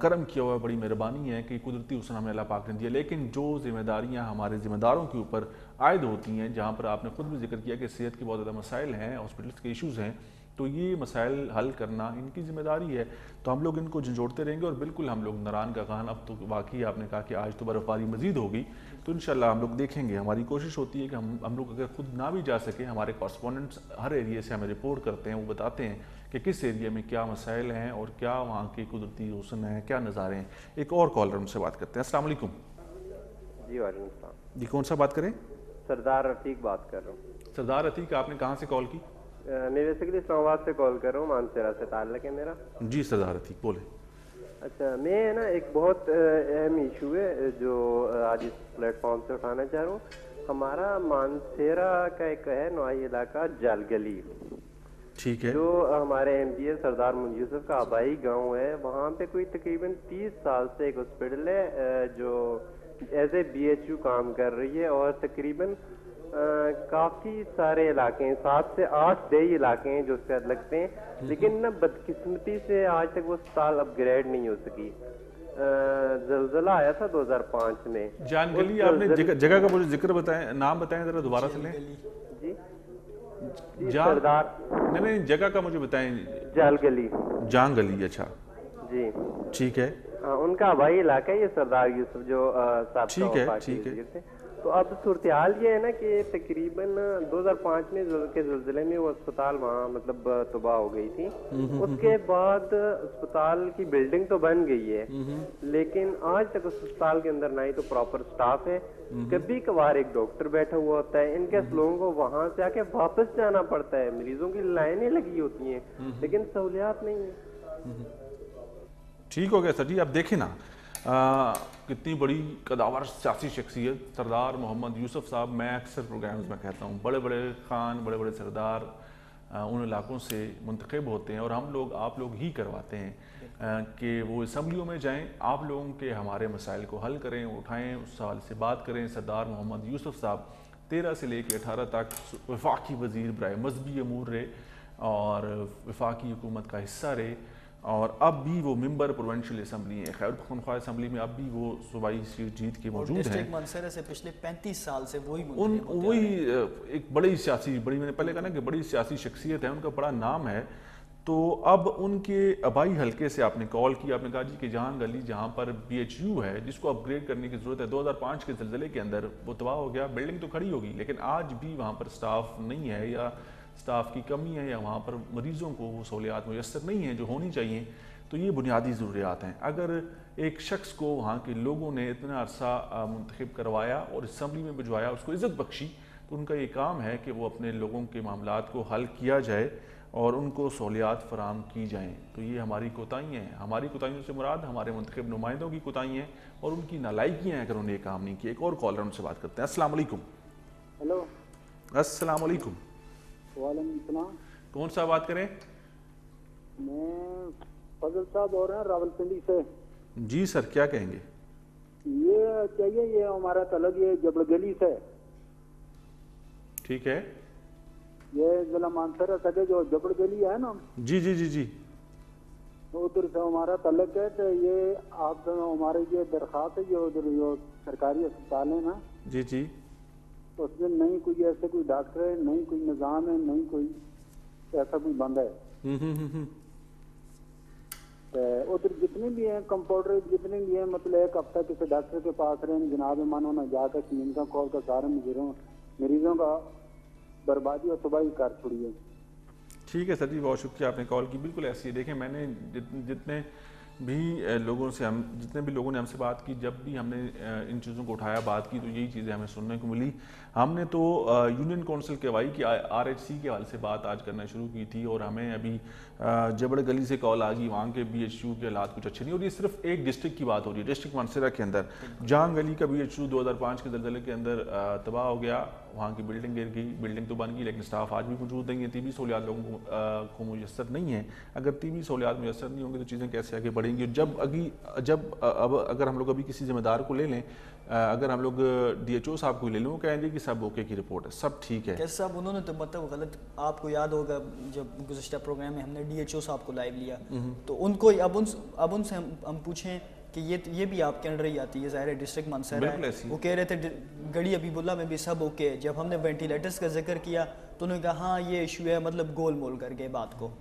करम किया हुआ है, बड़ी मेहरबानी है कि कुदरती हुस्न हमें अल्लाह पाक ने दिया, लेकिन जो जिम्मेदारियां हमारे ज़िम्मेदारों के ऊपर आयद होती हैं, जहाँ पर आपने ख़ुद भी जिक्र किया कि सेहत के बहुत ज़्यादा मसाइल हैं, हॉस्पिटल्स के इशूज़ हैं, तो ये मसाइल हल करना इनकी जिम्मेदारी है, तो हम लोग इनको झंझोड़ते रहेंगे। और बिल्कुल हम लोग नारान का कागान, अब तो वाकई आपने कहा कि आज तो बर्फबारी मज़ीद होगी, तो इंशाल्लाह हम लोग देखेंगे। हमारी कोशिश होती है कि हम लोग अगर खुद ना भी जा सके, हमारे कॉरस्पॉन्डेंट्स हर एरिया से हमें रिपोर्ट करते हैं, वो बताते हैं कि किस एरिया में क्या मसाइल हैं और क्या वहाँ की कुदरती हुस्न है, क्या नज़ारे हैं। एक और कॉलर उनसे बात करते हैं। अस्सलाम वालेकुम। जी वालेकुम अस्सलाम। जी कौन सा बात करें? सरदार अतीक बात कर रहा हूँ। सरदार अतीक, आपने कहाँ से कॉल की? मैं बेसिकली इस्लामाबाद से कॉल कर रहा हूँ, मानसेरा से ताल्लुक है मेरा। जी सरदार अतीक बोले। अच्छा, मैं ना एक बहुत अहम इशू है जो आज इस प्लेटफॉर्म से उठाना चाह रहा हूँ। हमारा मानसेरा का एक है नवाही इलाका जालगली, ठीक है, जो हमारे MPA सरदार मोहम्मद यूसुफ का आबाई गांव है। वहाँ पे कोई तकरीबन 30 साल से एक हॉस्पिटल है जो एज ए BHU काम कर रही है और तकरीबन काफ़ी सारे इलाके हैं, 7 से 8 देही इलाके हैं जो उससे लगते हैं, लेकिन ना बदकिस्मती से आज तक वो अस्पताल अपग्रेड नहीं हो सकी। जलजला आया था 2005 में। जानगली, आपने जगह का मुझे जिक्र बताएं, नाम बताएं जरा दोबारा से लें। जी सरदार नहीं, जगह का मुझे बताएं। जालगली। जानगली, अच्छा जी ठीक है। उनका आबाई इलाका है ये सरदार यूसुफ जो साहब। तो अब सूरत हाल ये है ना कि तकरीबन 2005 में के ज़िलज़िले में वो अस्पताल वहाँ मतलब तबाह हो गई थी। उसके बाद अस्पताल की बिल्डिंग तो बन गई है, लेकिन आज तक उस अस्पताल के अंदर ना ही तो प्रॉपर स्टाफ है, कभी कभार एक डॉक्टर बैठा हुआ होता है, इनके लोगों को वहाँ से आके वापस जाना पड़ता है, मरीजों की लाइनें लगी होती हैं, लेकिन सहूलियात नहीं है। ठीक हो गया सर जी। आप देखें ना कितनी बड़ी कदावर सियासी शख्सियत सरदार मोहम्मद यूसुफ साहब। मैं अक्सर प्रोग्राम्स में कहता हूँ बड़े बड़े खान, बड़े बड़े सरदार उन इलाकों से मुंतखब होते हैं और हम लोग, आप लोग ही करवाते हैं कि वो असम्बलियों में जाएं, आप लोगों के हमारे मसाइल को हल करें, उठाएँ, उस सवाल से बात करें। सरदार मोहम्मद यूसुफ साहब 13 से लेकर 18 तक वफाकी वज़ीर बराए मजहबी अमूर रहे और वफाकी हुकूमत का हिस्सा रहे और अब भी वो मेंबर प्रोविंशियल असम्बली है, खैर पखनख्वा असम्बली में अब भी वो सूबाई सीट जीत के मौजूद हैं। मानसेरा से पिछले 35 साल से वही एक बड़ी सियासी, बड़ी मैंने पहले कहा ना कि बड़ी सियासी शख्सियत है, उनका बड़ा नाम है। तो अब उनके आबाई हल्के से आपने कॉल किया, आपने कहा जी कि जहाँ गली जहाँ पर BHU है जिसको अपग्रेड करने की ज़रूरत है, 2005 के ज़िलज़िले के अंदर वो तबाह हो गया, बिल्डिंग तो खड़ी होगी लेकिन आज भी वहाँ पर स्टाफ नहीं है या स्टाफ की कमी है या वहाँ पर मरीज़ों को वो सहूलियात मुयसर नहीं है जो होनी चाहिए। तो ये बुनियादी ज़रूरियात हैं। अगर एक शख्स को वहाँ के लोगों ने इतना अरसा मुंतखब करवाया और असम्बली में भिजवाया, उसको इज़्ज़त बख्शी, तो उनका ये काम है कि वो अपने लोगों के मामलात को हल किया जाए और उनको सहूलियात फराहम की जाएँ। तो ये हमारी कोताही हैं। हमारी कोताहियों से मुराद हमारे मुंतखब नुमाइंदों की कोताही हैं और उनकी नालायकियाँ हैं अगर उन्होंने ये काम नहीं किया। एक और कॉलर उनसे बात करते हैं। अस्सलाम वालेकुम। हेलो अस्सलाम वालेकुम। कौन सा बात करें? मैं फजल साहब और हैं रावलपिंडी से। जी सर क्या कहेंगे? ये चाहिए, ये हमारा तलग ये जबलगली से, ठीक है, ये जिला मानसरा सके जो जबलगली है ना। जी जी जी जी तो उधर से हमारा तलग है। तो ये आप हमारे ये दरख्वास्त है जो उधर जो सरकारी अस्पताल है ना, जी जी, उसमें नहीं कोई ऐसे कोई डॉक्टर है, नहीं कोई निज़ाम है, नहीं कोई ऐसा कोई बंदा है। उधर जितने भी हैं कंपाउंडर जितने भी हैं, मतलब एक हफ्ता किसी डॉक्टर के पास रहे जनाब मानो ना जाकर चीन का खोल कर सारे मरीजों का बर्बादी और तबाही कर छोड़ी है। ठीक है सर जी, बहुत शुक्रिया आपने कॉल की। बिल्कुल ऐसी है। देखें मैंने जितने भी लोगों से जितने भी लोगों ने हमसे बात की, जब भी हमने इन चीज़ों को उठाया बात की तो यही चीज़ें हमें सुनने को मिली। हमने तो यूनियन काउंसिल के वाई की RHC के हवाले से बात आज करना शुरू की थी और हमें अभी जबड़ गली से कॉल आ गई, वहाँ के BHU के हालात कुछ अच्छे नहीं। और ये सिर्फ एक डिस्ट्रिक्ट की बात हो रही है, डिस्ट्रिक्ट मानसेरा के अंदर जान गली का BHU 2005 के ज़लज़ले के अंदर तबाह हो गया, वहाँ की बिल्डिंग गिर गई, बिल्डिंग तो बन गई लेकिन स्टाफ आज भी मौजूद नहीं है, तबी सहूलियात लोगों को मुयसर नहीं है। अगर तबी सहूलियात मुयसर नहीं होंगी तो चीज़ें कैसे आगे बढ़ेंगी? अगर हम लोग अभी किसी जिम्मेदार को ले लें, अगर हम लोग DHO साहब को ले लें, वो कहेंगे कि सब ओके की रिपोर्ट है, सब ठीक है। कैसे साहब उन्होंने तो मतलब गलत, आपको याद होगा जब गुज़श्ता प्रोग्राम में हमने DHO साहब को लाइव लिया तो उनको अब उनसे हम पूछें कि ये भी आपके अंडर ही आती है, ज़ाहिर है डिस्ट्रिक्ट मानसेरा है। वो कह रहे थे गढ़ी हबीबुल्ला में भी सब ओके। जब हमने वेंटिलेटर्स का जिक्र किया तो उन्होंने कहा हाँ ये इशू है, मतलब गोल मोल कर गए बात को।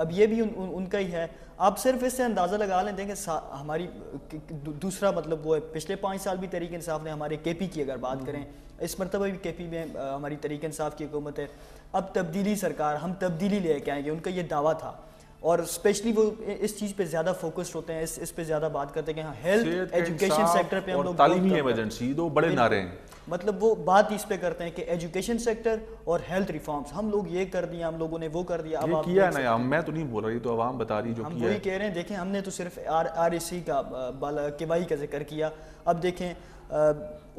अब ये भी उनका ही है। आप सिर्फ इससे अंदाज़ा लगा लें कि हमारी दूसरा मतलब वो है, पिछले 5 साल भी तहरीक इंसाफ ने हमारे KP की अगर बात करें, इस मरतबा भी KP में हमारी तहरीक इंसाफ की हुकूमत है। अब तब्दीली सरकार, हम तब्दीली लेके आएंगे, उनका ये दावा था। और स्पेशली वो इस चीज़ पे ज़्यादा फोकस्ड होते हैं, इस पे ज़्यादा बात करते हैं कि हेल्थ एजुकेशन सेक्टर पे हम लोग तालीमी इमरजेंसी दो बड़े नारे हैं, मतलब वो बात इस पे करते हैं कि एजुकेशन सेक्टर और हेल्थ रिफॉर्म्स हम लोग ये कर दिया, हम लोगों ने वो कर दिया, अब किया ना यार, मैं तो नहीं बोल रहा, ये तो आवाम बता रही है जो हम वही कह रहे हैं। देखें हमने तो सिर्फ आरएचसी का बालाकेबाई का जिक्र किया, अब देखें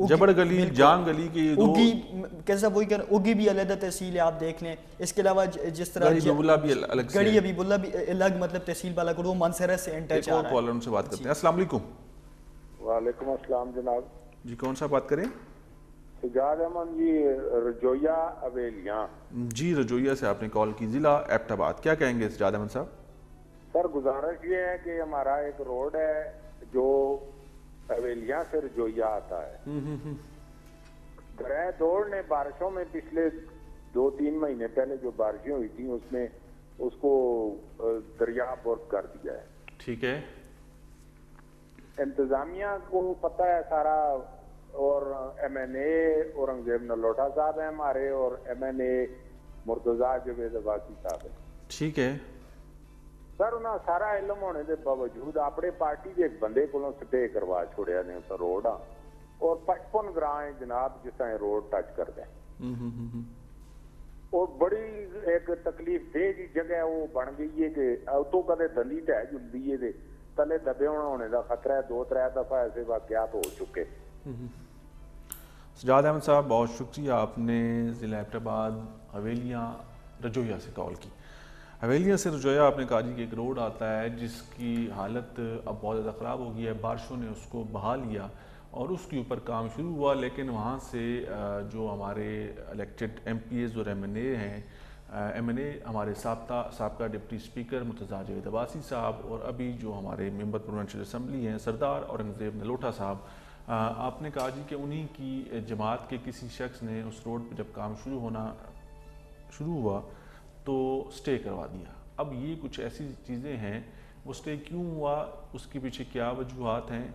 जबर गली जान गली की उगी कैसा वही कर उगी भी अलग तहसील है, आप देख लें। इसके अलावा जिस तरह गढ़ी हबीबुल्ला भी अलग मतलब तहसील बालाकोट वो मानसेरा से एंटर चाह रहा है। कॉलर से बात करते हैं, अस्सलाम वालेकुम। वालेकुम अस्सलाम जनाब जी, कौन सा बात करें? सिगार अहमद जी, रजोया हवेलियाँ जी, रजोया से आपने कॉल की, जिला एबटाबाद, क्या कहेंगे सिगार अहमद साहब? सर गुजारिश ये है कि हमारा एक रोड है जो हवेलियाँ से रजोया आता है, ग्रह दौड़ ने बारिशों में पिछले 2-3 महीने पहले जो बारिशें हुई थी उसमें उसको दरिया बर्फ कर दिया है। ठीक है, इंतजामिया को पता है सारा, और MNA औरंगजेब नलोटा साहब है हमारे और MNA मुर्तजा जावेद अब्बासी साहब है। ठीक है सर, उन्हें सारा इलम होने के बावजूद अपने पार्टी के एक बंदे को स्टे करवा छोड़िया ने उस रोड और 55 ग्रां जनाब जिस तरह रोड टच कर दें और बड़ी एक तकलीफ दे जी जगह वो बन गई है कि उतो कदे दली ढह जुलदी है ते तले दबे होने का खतरा है। 2-3 दफा ऐसे वाकयात हो चुके। सजाद अहमद साहब बहुत शुक्रिया, आपने ज़िला एबटाबाद हवेलियाँ रजोया से कॉल की। हवेलियाँ से रजोया आपने कहा जी कि एक रोड आता है जिसकी हालत अब बहुत ज़्यादा ख़राब हो गई है, बारिशों ने उसको बहा लिया और उसके ऊपर काम शुरू हुआ, लेकिन वहाँ से जो हमारे इलेक्टेड MPs और MNA हैं, MNA हमारे सबका डिप्टी स्पीकर मुर्तज़ा जावेद अब्बासी साहब और अभी जो हमारे मेंबर प्रोविंशियल असम्बली हैं सरदार औरंगज़ेब नलोटा साहब, आपने कहा जी कि उन्हीं की जमात के किसी शख्स ने उस रोड पर जब काम शुरू हुआ तो स्टे करवा दिया। अब ये कुछ ऐसी चीज़ें हैं, वो स्टे क्यों हुआ, उसके पीछे क्या वजूहत हैं,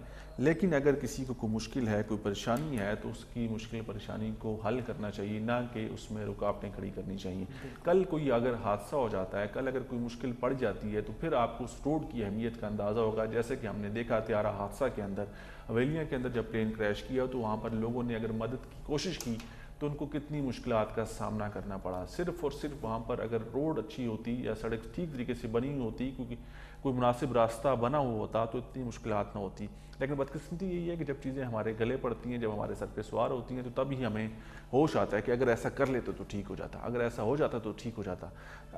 लेकिन अगर किसी को कोई मुश्किल है, कोई परेशानी है तो उसकी मुश्किल परेशानी को हल करना चाहिए, ना कि उसमें रुकावटें खड़ी करनी चाहिए। कल कोई अगर हादसा हो जाता है, कल अगर कोई मुश्किल पड़ जाती है तो फिर आपको उस रोड की अहमियत का अंदाज़ा होगा, जैसे कि हमने देखा त्यारा हादसा के अंदर हवेलियाँ के अंदर जब प्लेन क्रैश किया तो वहाँ पर लोगों ने अगर मदद की कोशिश की तो उनको कितनी मुश्किलात का सामना करना पड़ा, सिर्फ़ और सिर्फ वहाँ पर अगर रोड अच्छी होती या सड़क ठीक तरीके से बनी होती, क्योंकि कोई मुनासिब रास्ता बना हुआ होता तो इतनी मुश्किलात ना होती। लेकिन बदकिस्मती यही है कि जब चीज़ें हमारे गले पड़ती हैं, जब हमारे सर पे सवार होती हैं, तो तभी हमें होश आता है कि अगर ऐसा कर लेते तो ठीक हो जाता, अगर ऐसा हो जाता तो ठीक हो जाता।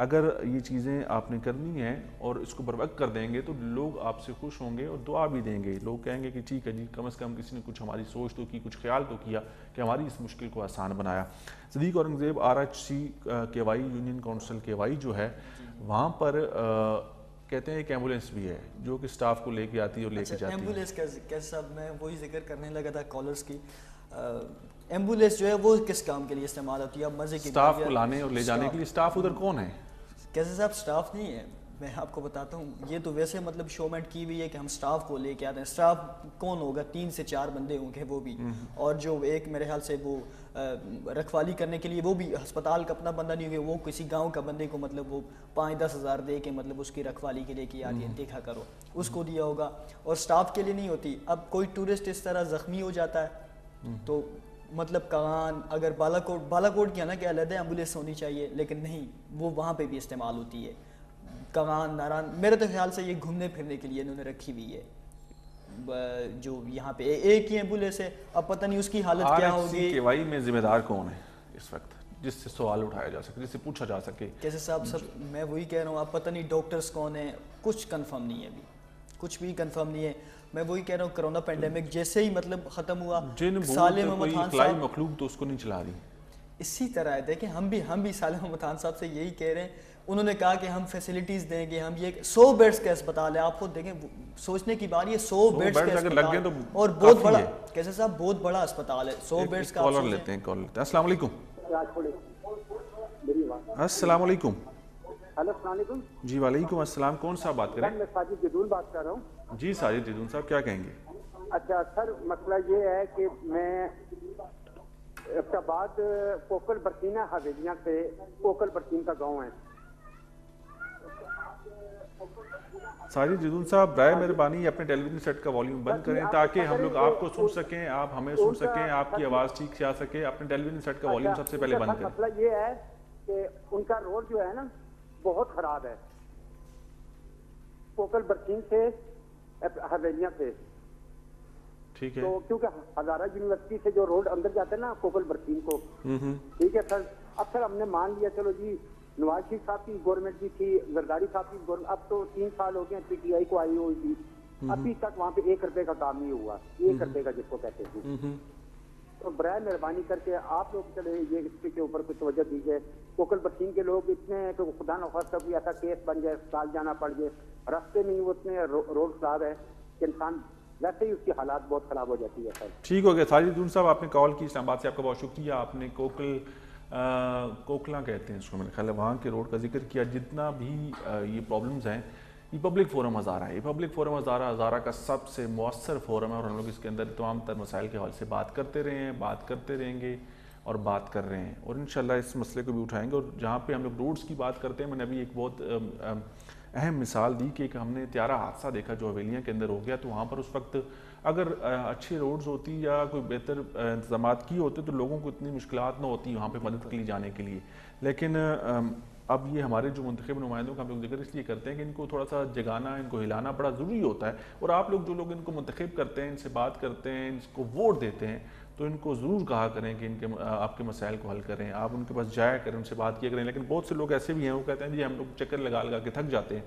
अगर ये चीज़ें आपने करनी हैं और इसको बरवक्त कर देंगे तो लोग आपसे खुश होंगे और दुआ भी देंगे, लोग कहेंगे कि ठीक है जी, कम से कम किसी ने कुछ हमारी सोच तो की, कुछ ख्याल तो किया कि हमारी इस मुश्किल को आसान बनाया। Sadiq Aurangzeb RHC KY union council KY जो है, वहाँ पर कहते हैं एक एम्बुलेंस भी है जो कि स्टाफ को लेके आती है और लेके जाती है। एम्बुलेंस कैसे साहब, मैं वही जिक्र करने लगा था कॉलर्स की, एम्बुलेंस जो है वो किस काम के लिए इस्तेमाल होती है? अब मजे के स्टाफ को लाने और ले जाने के लिए। स्टाफ उधर कौन है कैसे साहब? स्टाफ नहीं है, मैं आपको बताता हूँ, ये तो वैसे मतलब शोमेंट की हुई है कि हम स्टाफ को लेके आते हैं। स्टाफ कौन होगा? 3 से 4 बंदे होंगे, वो भी, और जो एक मेरे ख्याल से वो रखवाली करने के लिए, वो भी अस्पताल का अपना बंदा नहीं होगा, वो किसी गांव का बंदे को मतलब वो 5-10 हज़ार दे के मतलब उसकी रखवाली के लिए कि यार ये देखा करो, उसको दिया होगा, और स्टाफ के लिए नहीं होती। अब कोई टूरिस्ट इस तरह ज़ख्मी हो जाता है तो मतलब कागान, अगर बालाकोट क्या ना कि अलग एम्बुलेंस होनी चाहिए, लेकिन नहीं, वो वहाँ पर भी इस्तेमाल होती है। कगान, नारान, मेरे तो ख्याल से ये घूमने फिरने के लिए इन्होंने रखी हुई है, जो यहाँ पे एक ही एम्बुलेंस है, अब पता नहीं उसकी हालत क्या होगी। KY में जिम्मेदार कौन है इस वक्त, जिससे सवाल उठाया जा सके, जिससे पूछा जा सके? कैसे साहब, सब मैं वही कह रहा हूँ, आप पता नहीं डॉक्टर्स कौन है, कुछ कंफर्म नहीं है, अभी कुछ भी कंफर्म नहीं है। मैं वही कह रहा हूँ, कोरोना पेंडेमिक जैसे ही मतलब खत्म हुआ, सालेम मोहम्मद खान साहब मखलूक तो उसको नहीं चला रही, इसी तरह है। देखिए हम भी सालेम मोहम्मद खान साहब से यही कह रहे हैं, उन्होंने कहा कि हम फैसिलिटीज़ देंगे, हम ये 100 बेड्स का अस्पताल है, आप खुद देखें, सोचने की बात, ये 100 बेड्स का अस्पताल तो और बहुत बड़ा, कैसे साहब बहुत बड़ा अस्पताल है, 100 बेड्स का। कॉलर लेते हैं, कॉलर लेते हैं। अस्सलाम वालेकुम। अस्सलाम वालेकुम। हेलो, अस्सलाम वालेकुम जी। वालेकुम अस्सलाम, कौन साहब बात कर रहे हैं? मैं साजिद जदून बात कर रहा हूँ जी। साजिद जदून साहब, क्या कहेंगे? अच्छा सर, मसला ये है कि मैं एबटाबाद कोखल बरसीना हवेलियाँ से, कोखल बरसीन का गाँव है, साजिद जदून साहब ब्राय मेहरबानी अपने टेलीविजन सेट का वॉल्यूम बंद करें ताकि हम लोग आपको सुन सकें, आप हमें सुन सकें, आपकी आवाज़ ठीक से आ सके। अपने टेलीविजन सेट का वॉल्यूम सबसे पहले बंद करें। मसला ये है कि उनका रोड जो है ना बहुत खराब है, कोकल बरसीन से हवेलियाँ से, ठीक है, तो क्योंकि हजारा यूनिवर्सिटी से जो रोड अंदर जाते हैं ना कोकल बरसीन को, ठीक है सर, अब सर हमने मान लिया चलो जी नवाज शरीफ साहब की गवर्नमेंट भी थी, जरदारी साहब की गवर्नमेंट, अब तो 3 साल हो गए पीटीआई को आई हुई थी, अभी तक वहाँ पे 1 रुपए का काम नहीं हुआ, 1 रुपए का जिसको कहते हैं। तो बराय मेहरबानी करके आप लोग चले ये हिस्ट्री के ऊपर कुछ तवज्जो दीजिए। कोकल बरसीन के लोग इतने हैं कि खुदा न खास्ता कोई ऐसा केस बन जाए, अस्पताल जाना पड़ जाए, रास्ते में ही उतने रोड खराब है कि इंसान वैसे ही उसकी हालात बहुत खराब हो जाती है सर। ठीक हो गया साजिद जून साहब, आपने कॉल की, इस्लामाबाद से आपका बहुत शुक्रिया। आपने कोखला कहते हैं इसको, मेरे ख्याल वहाँ के रोड का जिक्र किया। जितना भी ये प्रॉब्लम्स हैं, ये पब्लिक फोरम हज़ारा है, ये पब्लिक फोरम हज़ारा का सबसे मौसर फोरम है और हम लोग इसके अंदर तमाम तर मसाइल के हवाले से बात करते रहे हैं, बात करते रहेंगे और बात कर रहे हैं और इंशाल्लाह इस मसले को भी उठाएंगे। और जहाँ पे हम लोग रोड्स की बात करते हैं, मैंने अभी एक बहुत अहम मिसाल दी कि हमने त्यारा हादसा देखा जो हवेलियाँ के अंदर हो गया, तो वहाँ पर उस वक्त अगर अच्छे रोड्स होती या कोई बेहतर इंतजाम किए होते तो लोगों को इतनी मुश्किल ना होती वहाँ पर मदद के लिए जाने के लिए। लेकिन अब ये हमारे जो मुंतखब नुमाइंदों का हम लोग जिक्र इसलिए करते हैं कि इनको थोड़ा सा जगाना, इनको हिलाना बड़ा ज़रूरी होता है। और आप लोग जो लोग इनको मुंतखब करते हैं, इनसे बात करते हैं, इनको वोट देते हैं, तो इनको ज़रूर कहा करें कि इनके आपके मसाइल को हल करें, आप उनके पास जाया करें, उनसे बात किया करें। लेकिन बहुत से लोग ऐसे भी हैं, वो कहते हैं जी हम लोग चक्कर लगा लगा के थक जाते हैं,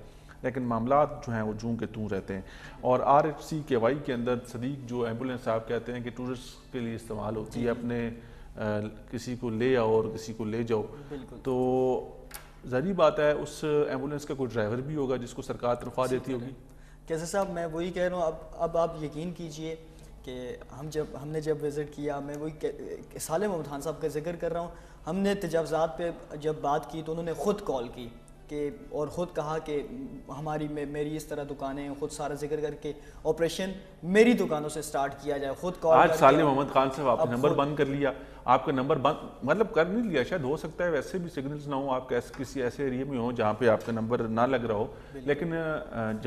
लेकिन मामला जो हैं वो जूं के तूं रहते हैं। और RHC के वाई के अंदर सदीक जो एम्बुलेंस साहब कहते हैं कि टूरिस्ट के लिए इस्तेमाल होती है, अपने किसी को ले आओ और किसी को ले जाओ, तो ज़ाहिर बात है उस एम्बुलेंस का कोई ड्राइवर भी होगा जिसको सरकार तरफा देती होगी। कैसे साहब मैं वही कह रहा हूँ, अब आप यकीन कीजिए कि हमने जब विज़िट किया, मैं वही सालेम मोहम्मद खान साहब का जिक्र कर रहा हूँ, हमने तजावज़ात पे जब बात की तो उन्होंने ख़ुद कॉल की कि और ख़ुद कहा कि हमारी मेरी इस तरह दुकानें, ख़ुद सारा जिक्र करके ऑपरेशन मेरी दुकानों से स्टार्ट किया जाए, ख़ुद कॉल। आज सालेम मोहम्मद खान साहब आपने नंबर बंद कर लिया, आपका नंबर बंद मतलब कर नहीं लिया, शायद हो सकता है वैसे भी सिग्नल्स ना हो, आप किसी ऐसे एरिया में हो जहाँ पे आपका नंबर ना लग रहा हो, लेकिन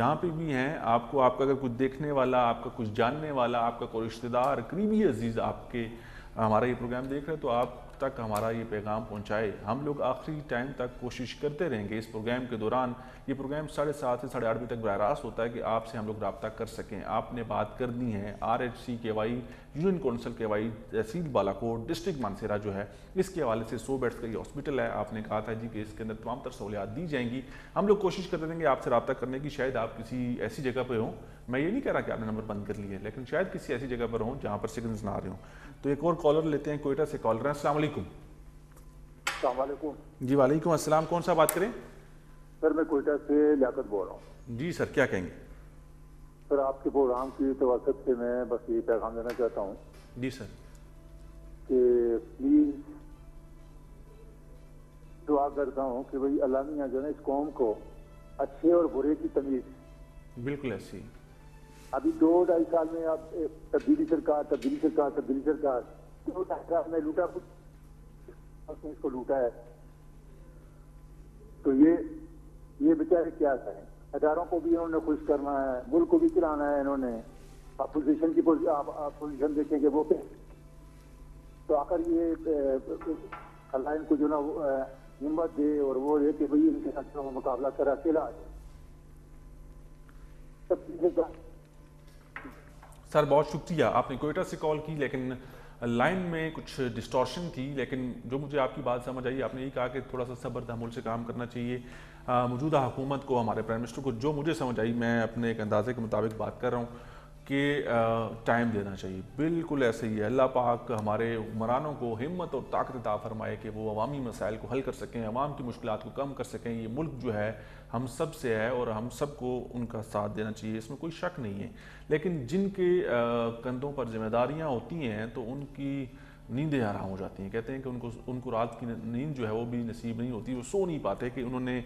जहाँ पे भी हैं आपको, आपका अगर कुछ देखने वाला, आपका कुछ जानने वाला, आपका कोई रिश्तेदार, करीबी अजीज़ आपके हमारा ये प्रोग्राम देख रहे हैं, तो आप तक हमारा ये पैगाम पहुँचाए। हम लोग आखिरी टाइम तक कोशिश करते रहेंगे इस प्रोग्राम के दौरान, ये प्रोग्राम 7:30 से 8:30 बजे तक बराह रास्त होता है कि आपसे हम लोग रब्ता कर सकें। आपने बात करनी है RHC K Y, union council के वाई, तहसील बालाकोट, डिस्ट्रिक्ट मानसेरा जो है, इसके हवाले से 100 बेड्स का ये हॉस्पिटल है। आपने कहा था जी कि इसके अंदर तमाम तरह सहूलियात दी जाएंगी। हम लोग कोशिश करते रहेंगे आपसे रब्ता करने की, शायद आप किसी ऐसी जगह पर हों, मैं ये नहीं कह रहा कि आपने नंबर बंद कर लिए, लेकिन शायद किसी ऐसी जगह पर हों जहाँ पर सिग्नल्स ना आ रहे हों। तो एक और कॉलर लेते हैं, कोयटा से कॉलर हैं। अस्सलाम वालेकुम। अस्सलाम वालेकुम। जी वालेकुम अस्सलाम, कौन सा बात करें? सर मैं कोयटा से लियाकत बोल रहा हूँ। जी सर क्या कहेंगे? सर आपके प्रोग्राम की तवसत से मैं बस ये पैगाम देना चाहता हूँ जी सर कि प्लीज़ दुआ करता हूँ कि भाई अल्लाह मियाँ जो है ना इस कौम को अच्छे और बुरे की तमीज़ बिल्कुल ऐसी अभी 2-2.5 साल में आप तब्दीली सरकार 2-2.5 साल में लूटा कुछ इसको लूटा है, तो ये बेचारे क्या करें? हजारों को भी इन्होंने खुश करना है, मुल्क को भी चलाना है इन्होंने। अपोजिशन की अपोजिशन देखेंगे वो पे, तो आखिर ये अल्लाह इनको जो ना हिम्मत दे और वो ये कि भाई इनके साथ मुकाबला करा अकेला सब चीज़ें। सर बहुत शुक्रिया, आपने कोयटा से कॉल की लेकिन लाइन में कुछ डिस्टॉर्शन थी, लेकिन जो मुझे आपकी बात समझ आई, आपने ये कहा कि थोड़ा सा सब्र तहमुल से काम करना चाहिए। मौजूदा हुकूमत को, हमारे प्राइम मिनिस्टर को, जो मुझे समझ आई, मैं अपने एक अंदाजे के मुताबिक बात कर रहा हूँ, कि टाइम देना चाहिए। बिल्कुल ऐसे ही अल्लाह पाक हमारे हुक्मरानों को हिम्मत और ताकत अता फरमाए कि वो अवामी मसाइल को हल कर सकें, अवाम की मुश्किलात को कम कर सकें। ये मुल्क जो है हम सब से है और हम सब को उनका साथ देना चाहिए, इसमें कोई शक नहीं है। लेकिन जिनके कंधों पर जिम्मेदारियां होती हैं तो उनकी नींदें हराम हो जाती हैं। कहते हैं कि उनको रात की नींद जो है वो भी नसीब नहीं होती, वो सो नहीं पाते कि उन्होंने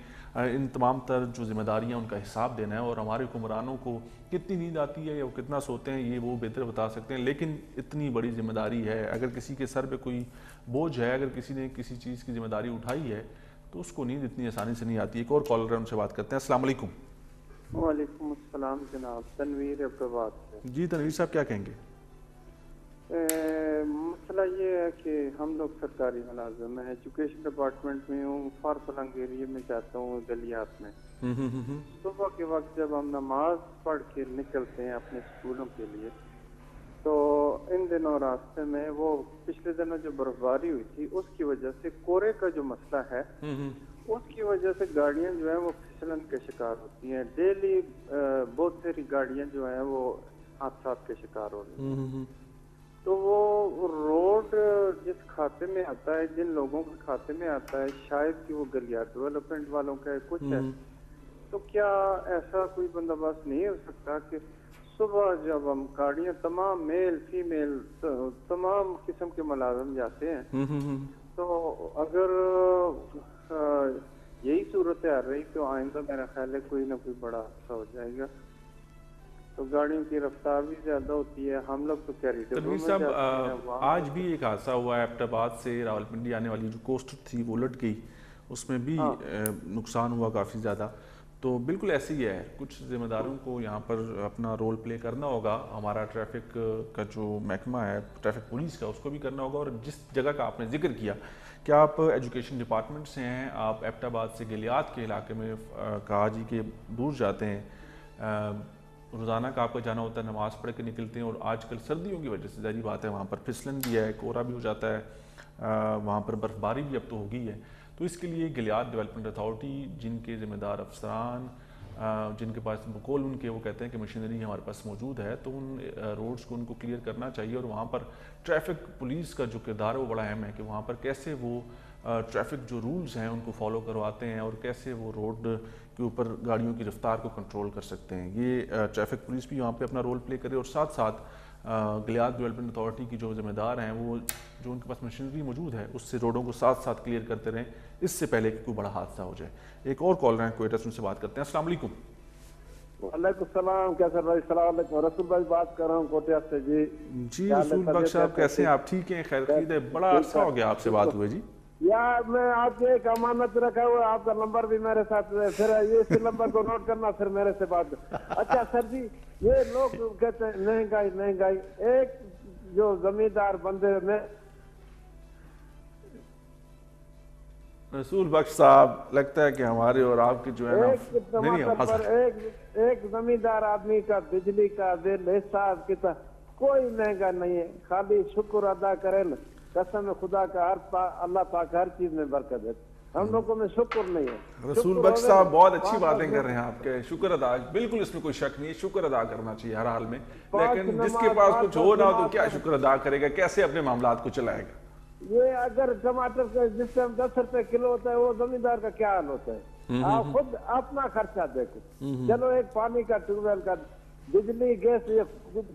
इन तमाम तर जो जिम्मेदारियां उनका हिसाब देना है। और हमारे हुक्मरानों को कितनी नींद आती है या वो कितना सोते हैं ये वो बेहतर बता सकते हैं, लेकिन इतनी बड़ी जिम्मेदारी है। अगर किसी के सर पर कोई बोझ है, अगर किसी ने किसी चीज़ की जिम्मेदारी उठाई है तो उसको नींद इतनी आसानी से नहीं आती है। एक और कॉलर उनसे बात करते हैं। अस्सलाम वालेकुम। वालेकुम अस्सलाम जनाब, तनवीर अब्बाबाद से। जी तनवीर साहब क्या कहेंगे? मसला ये है कि हम लोग सरकारी मुलाजम हैं, एजुकेशन डिपार्टमेंट में हूँ, फार फलंग एरिए में जाता हूँ गलियात में। सुबह के वक्त जब हम नमाज पढ़ के निकलते हैं अपने स्कूलों के लिए, तो इन दिनों रास्ते में वो पिछले दिनों जो बर्फबारी हुई थी उसकी वजह से कोहरे का जो मसला है उसकी वजह से गाड़ियाँ जो है वो फिसलन के शिकार होती हैं। डेली बहुत सारी गाड़ियाँ जो हैं वो हादसा के शिकार हो रही हैं। तो वो रोड जिस खाते में आता है, जिन लोगों के खाते में आता है, शायद कि वो गलियार डेवलपमेंट वालों का है, कुछ है। तो क्या ऐसा कोई बंदोबस्त नहीं हो सकता कि सुबह जब हम गाड़ियाँ तमाम मेल फीमेल तमाम किस्म के मुलाजम जाते हैं, तो अगर यही सूरत आ रही तो आइंदा मेरा ख्याल है कोई ना कोई बड़ा हादसा हो जाएगा। तो गाड़ियों की रफ्तार भी ज्यादा होती है, हम लोग तो कैरियर में जाते हैं। आज भी एक हादसा हुआ है, अब्बोटाबाद से रावलपिंडी आने वाली जो कोस्ट थी वो उलट गई, उसमें भी नुकसान हुआ काफ़ी ज़्यादा। तो बिल्कुल ऐसे ही है, कुछ जिम्मेदारों को यहाँ पर अपना रोल प्ले करना होगा। हमारा ट्रैफिक का जो महकमा है, ट्रैफिक पुलिस का, उसको भी करना होगा। और जिस जगह का आपने जिक्र किया कि आप एजुकेशन डिपार्टमेंट से हैं, आप एबटाबाद से गिलियात के इलाके में काजी के दूर जाते हैं, रोज़ाना का आपका जाना होता है, नमाज़ पढ़ के निकलते हैं, और आजकल सर्दियों की वजह से ज़ाहिर बात है वहाँ पर फिसलन भी है, कोहरा भी हो जाता है, वहाँ पर बर्फबारी भी अब तो हो गई है। तो इसके लिए गिलियात डेवलपमेंट अथॉरिटी, जिनके ज़िम्मेदार अफसरान, जिनके पास बकौल उनके वो कहते हैं कि मशीनरी हमारे पास मौजूद है, तो उन रोड्स को उनको क्लियर करना चाहिए। और वहाँ पर ट्रैफिक पुलिस का जो किरदार है वो बड़ा अहम है कि वहाँ पर कैसे वो ट्रैफिक जो रूल्स हैं उनको फॉलो करवाते हैं और कैसे वो रोड के ऊपर गाड़ियों की रफ्तार को कंट्रोल कर सकते हैं। ये ट्रैफिक पुलिस भी वहाँ पे अपना रोल प्ले करे, और साथ साथ गिलियात डेवलपमेंट अथॉरिटी की जो जिम्मेदार हैं वो, जो उनके पास मशीनरी मौजूद है, उससे रोडों को साथ साथ क्लियर करते रहें, इससे पहले कि कोई बड़ा हादसा हो जाए। एक और कॉलर है कोयटा, उनसे बात करते हैं। अस्सलाम वालेकुम। वालेकुम सलाम, कैसे भाई? सलाम अलैकुम, रसूल भाई बात कर रहा हूँ कोटा से। जी जी रसूल बख्श साहब, कैसे हैं आप? ठीक हैं, खैर खैरियत है? बड़ा अर्सा हो गया आपसे बात हुए जी। यार मैं आपसे एक अमानत रखा हुआ, आपका नंबर भी मेरे साथ में, फिर ये नंबर को नोट करना, फिर मेरे से बात। अच्छा सर जी, ये लोग कहते हैं महंगाई महंगाई, एक जो जमींदार बंदे में रसूल बख्श साहब, लगता है कि हमारे और आपके जो है एक जमींदार आदमी का बिजली का बिल हिसाब किताब कोई महंगा नहीं है, खाली शुक्र अदा करे ना, कसम खुदा का अल्लाह पाक हर चीज में बरकत है, हम लोगों में शुक्र नहीं है। रसूल बख्श साहब बहुत अच्छी बातें कर रहे हैं, आपके शुक्र अदा, बिल्कुल इसमें कोई शक नहीं है, शुक्र अदा करना चाहिए हर हाल में, लेकिन जिसके पास कुछ हो ना हो तो क्या शुक्र अदा करेगा, कैसे अपने मामला को चलाएगा? ये अगर टमाटर का जिस टाइम 10 रुपए किलो होता है, वो जमींदार का क्या हाल होता है? आप खुद अपना खर्चा देखो। चलो एक पानी का, ट्यूबवेल का, बिजली, गैस, ये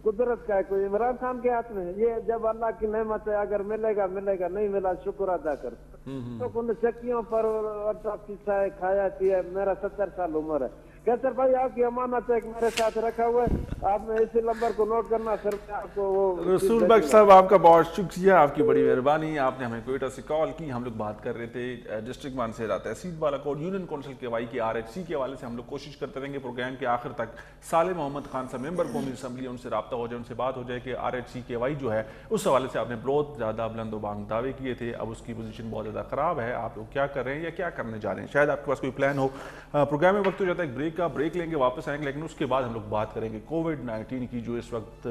कुदरत का है, कोई इमरान खान के हाथ में है? ये जब अल्लाह की नेमत है, अगर मिलेगा मिलेगा, नहीं मिला शुक्र अदा कर। तो उन चक्कियों पर पीछा है, खाया पिया, मेरा 70 साल उम्र है। कैसर भाई आपकी अमानत एक मेरे साथ रखा हुआ है, आपने इसी नंबर को नोट करना। सर आपको रसूल बख्श साहब आपका बहुत शुक्रिया, आपकी बड़ी मेहरबानी, आपने हमें कोयटा से कॉल की। हम लोग बात कर रहे थे डिस्ट्रिक्ट मानसेरा, तहसील बालाकोट, यूनियन काउंसिल कार्रवाई की RHC के हवाले से। हम लोग कोशिश करते रहेंगे प्रोग्राम के आखिर तक सालेम मोहम्मद खान साहब मेंबर कौमी असम्बली, उनसे रब्ता हो जाए, उनसे बात हो जाए कि RHC कार्रवाई जो है उस हवाले से आपने बहुत ज़्यादा बुलंदोबांग दावे किए थे, अब उसकी पोजीशन बहुत ज़्यादा ख़राब है, आप लोग क्या कर रहे हैं या क्या करने जा रहे हैं? शायद आपके पास कोई प्लान हो। प्रोग्राम में वक्त हो जाता है, ब्रेक का, ब्रेक लेंगे, वापस आएंगे, लेकिन उसके बाद हम लोग बात करेंगे कोविड-19 की, जो इस वक्त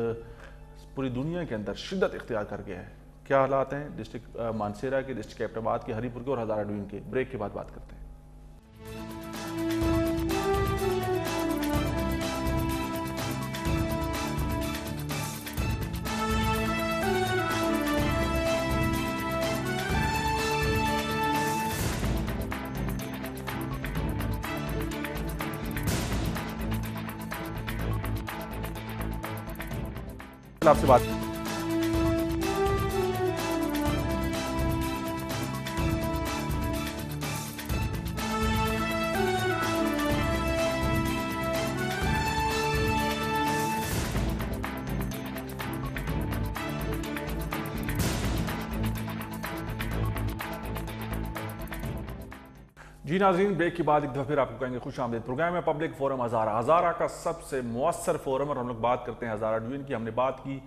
पूरी दुनिया के अंदर शिद्दत इख्तियार कर गया है। क्या हालात हैं डिस्ट्रिक्ट मानसेरा के, डिस्ट्रिक्ट एबटाबाद के, हरीपुर के और हज़ारा डिवीजन के। ब्रेक के बाद बात करते हैं। आपसे बात जी नाज़रीन, ब्रेक के बाद एक दफ़ा फिर आपको कहेंगे खुश आमदीद। प्रोग्राम है पब्लिक फोरम हज़ारा, हज़ारा का सबसे मौसर फोरम, और हम लोग बात करते हैं हज़ारा डिवीजन की। हमने बात की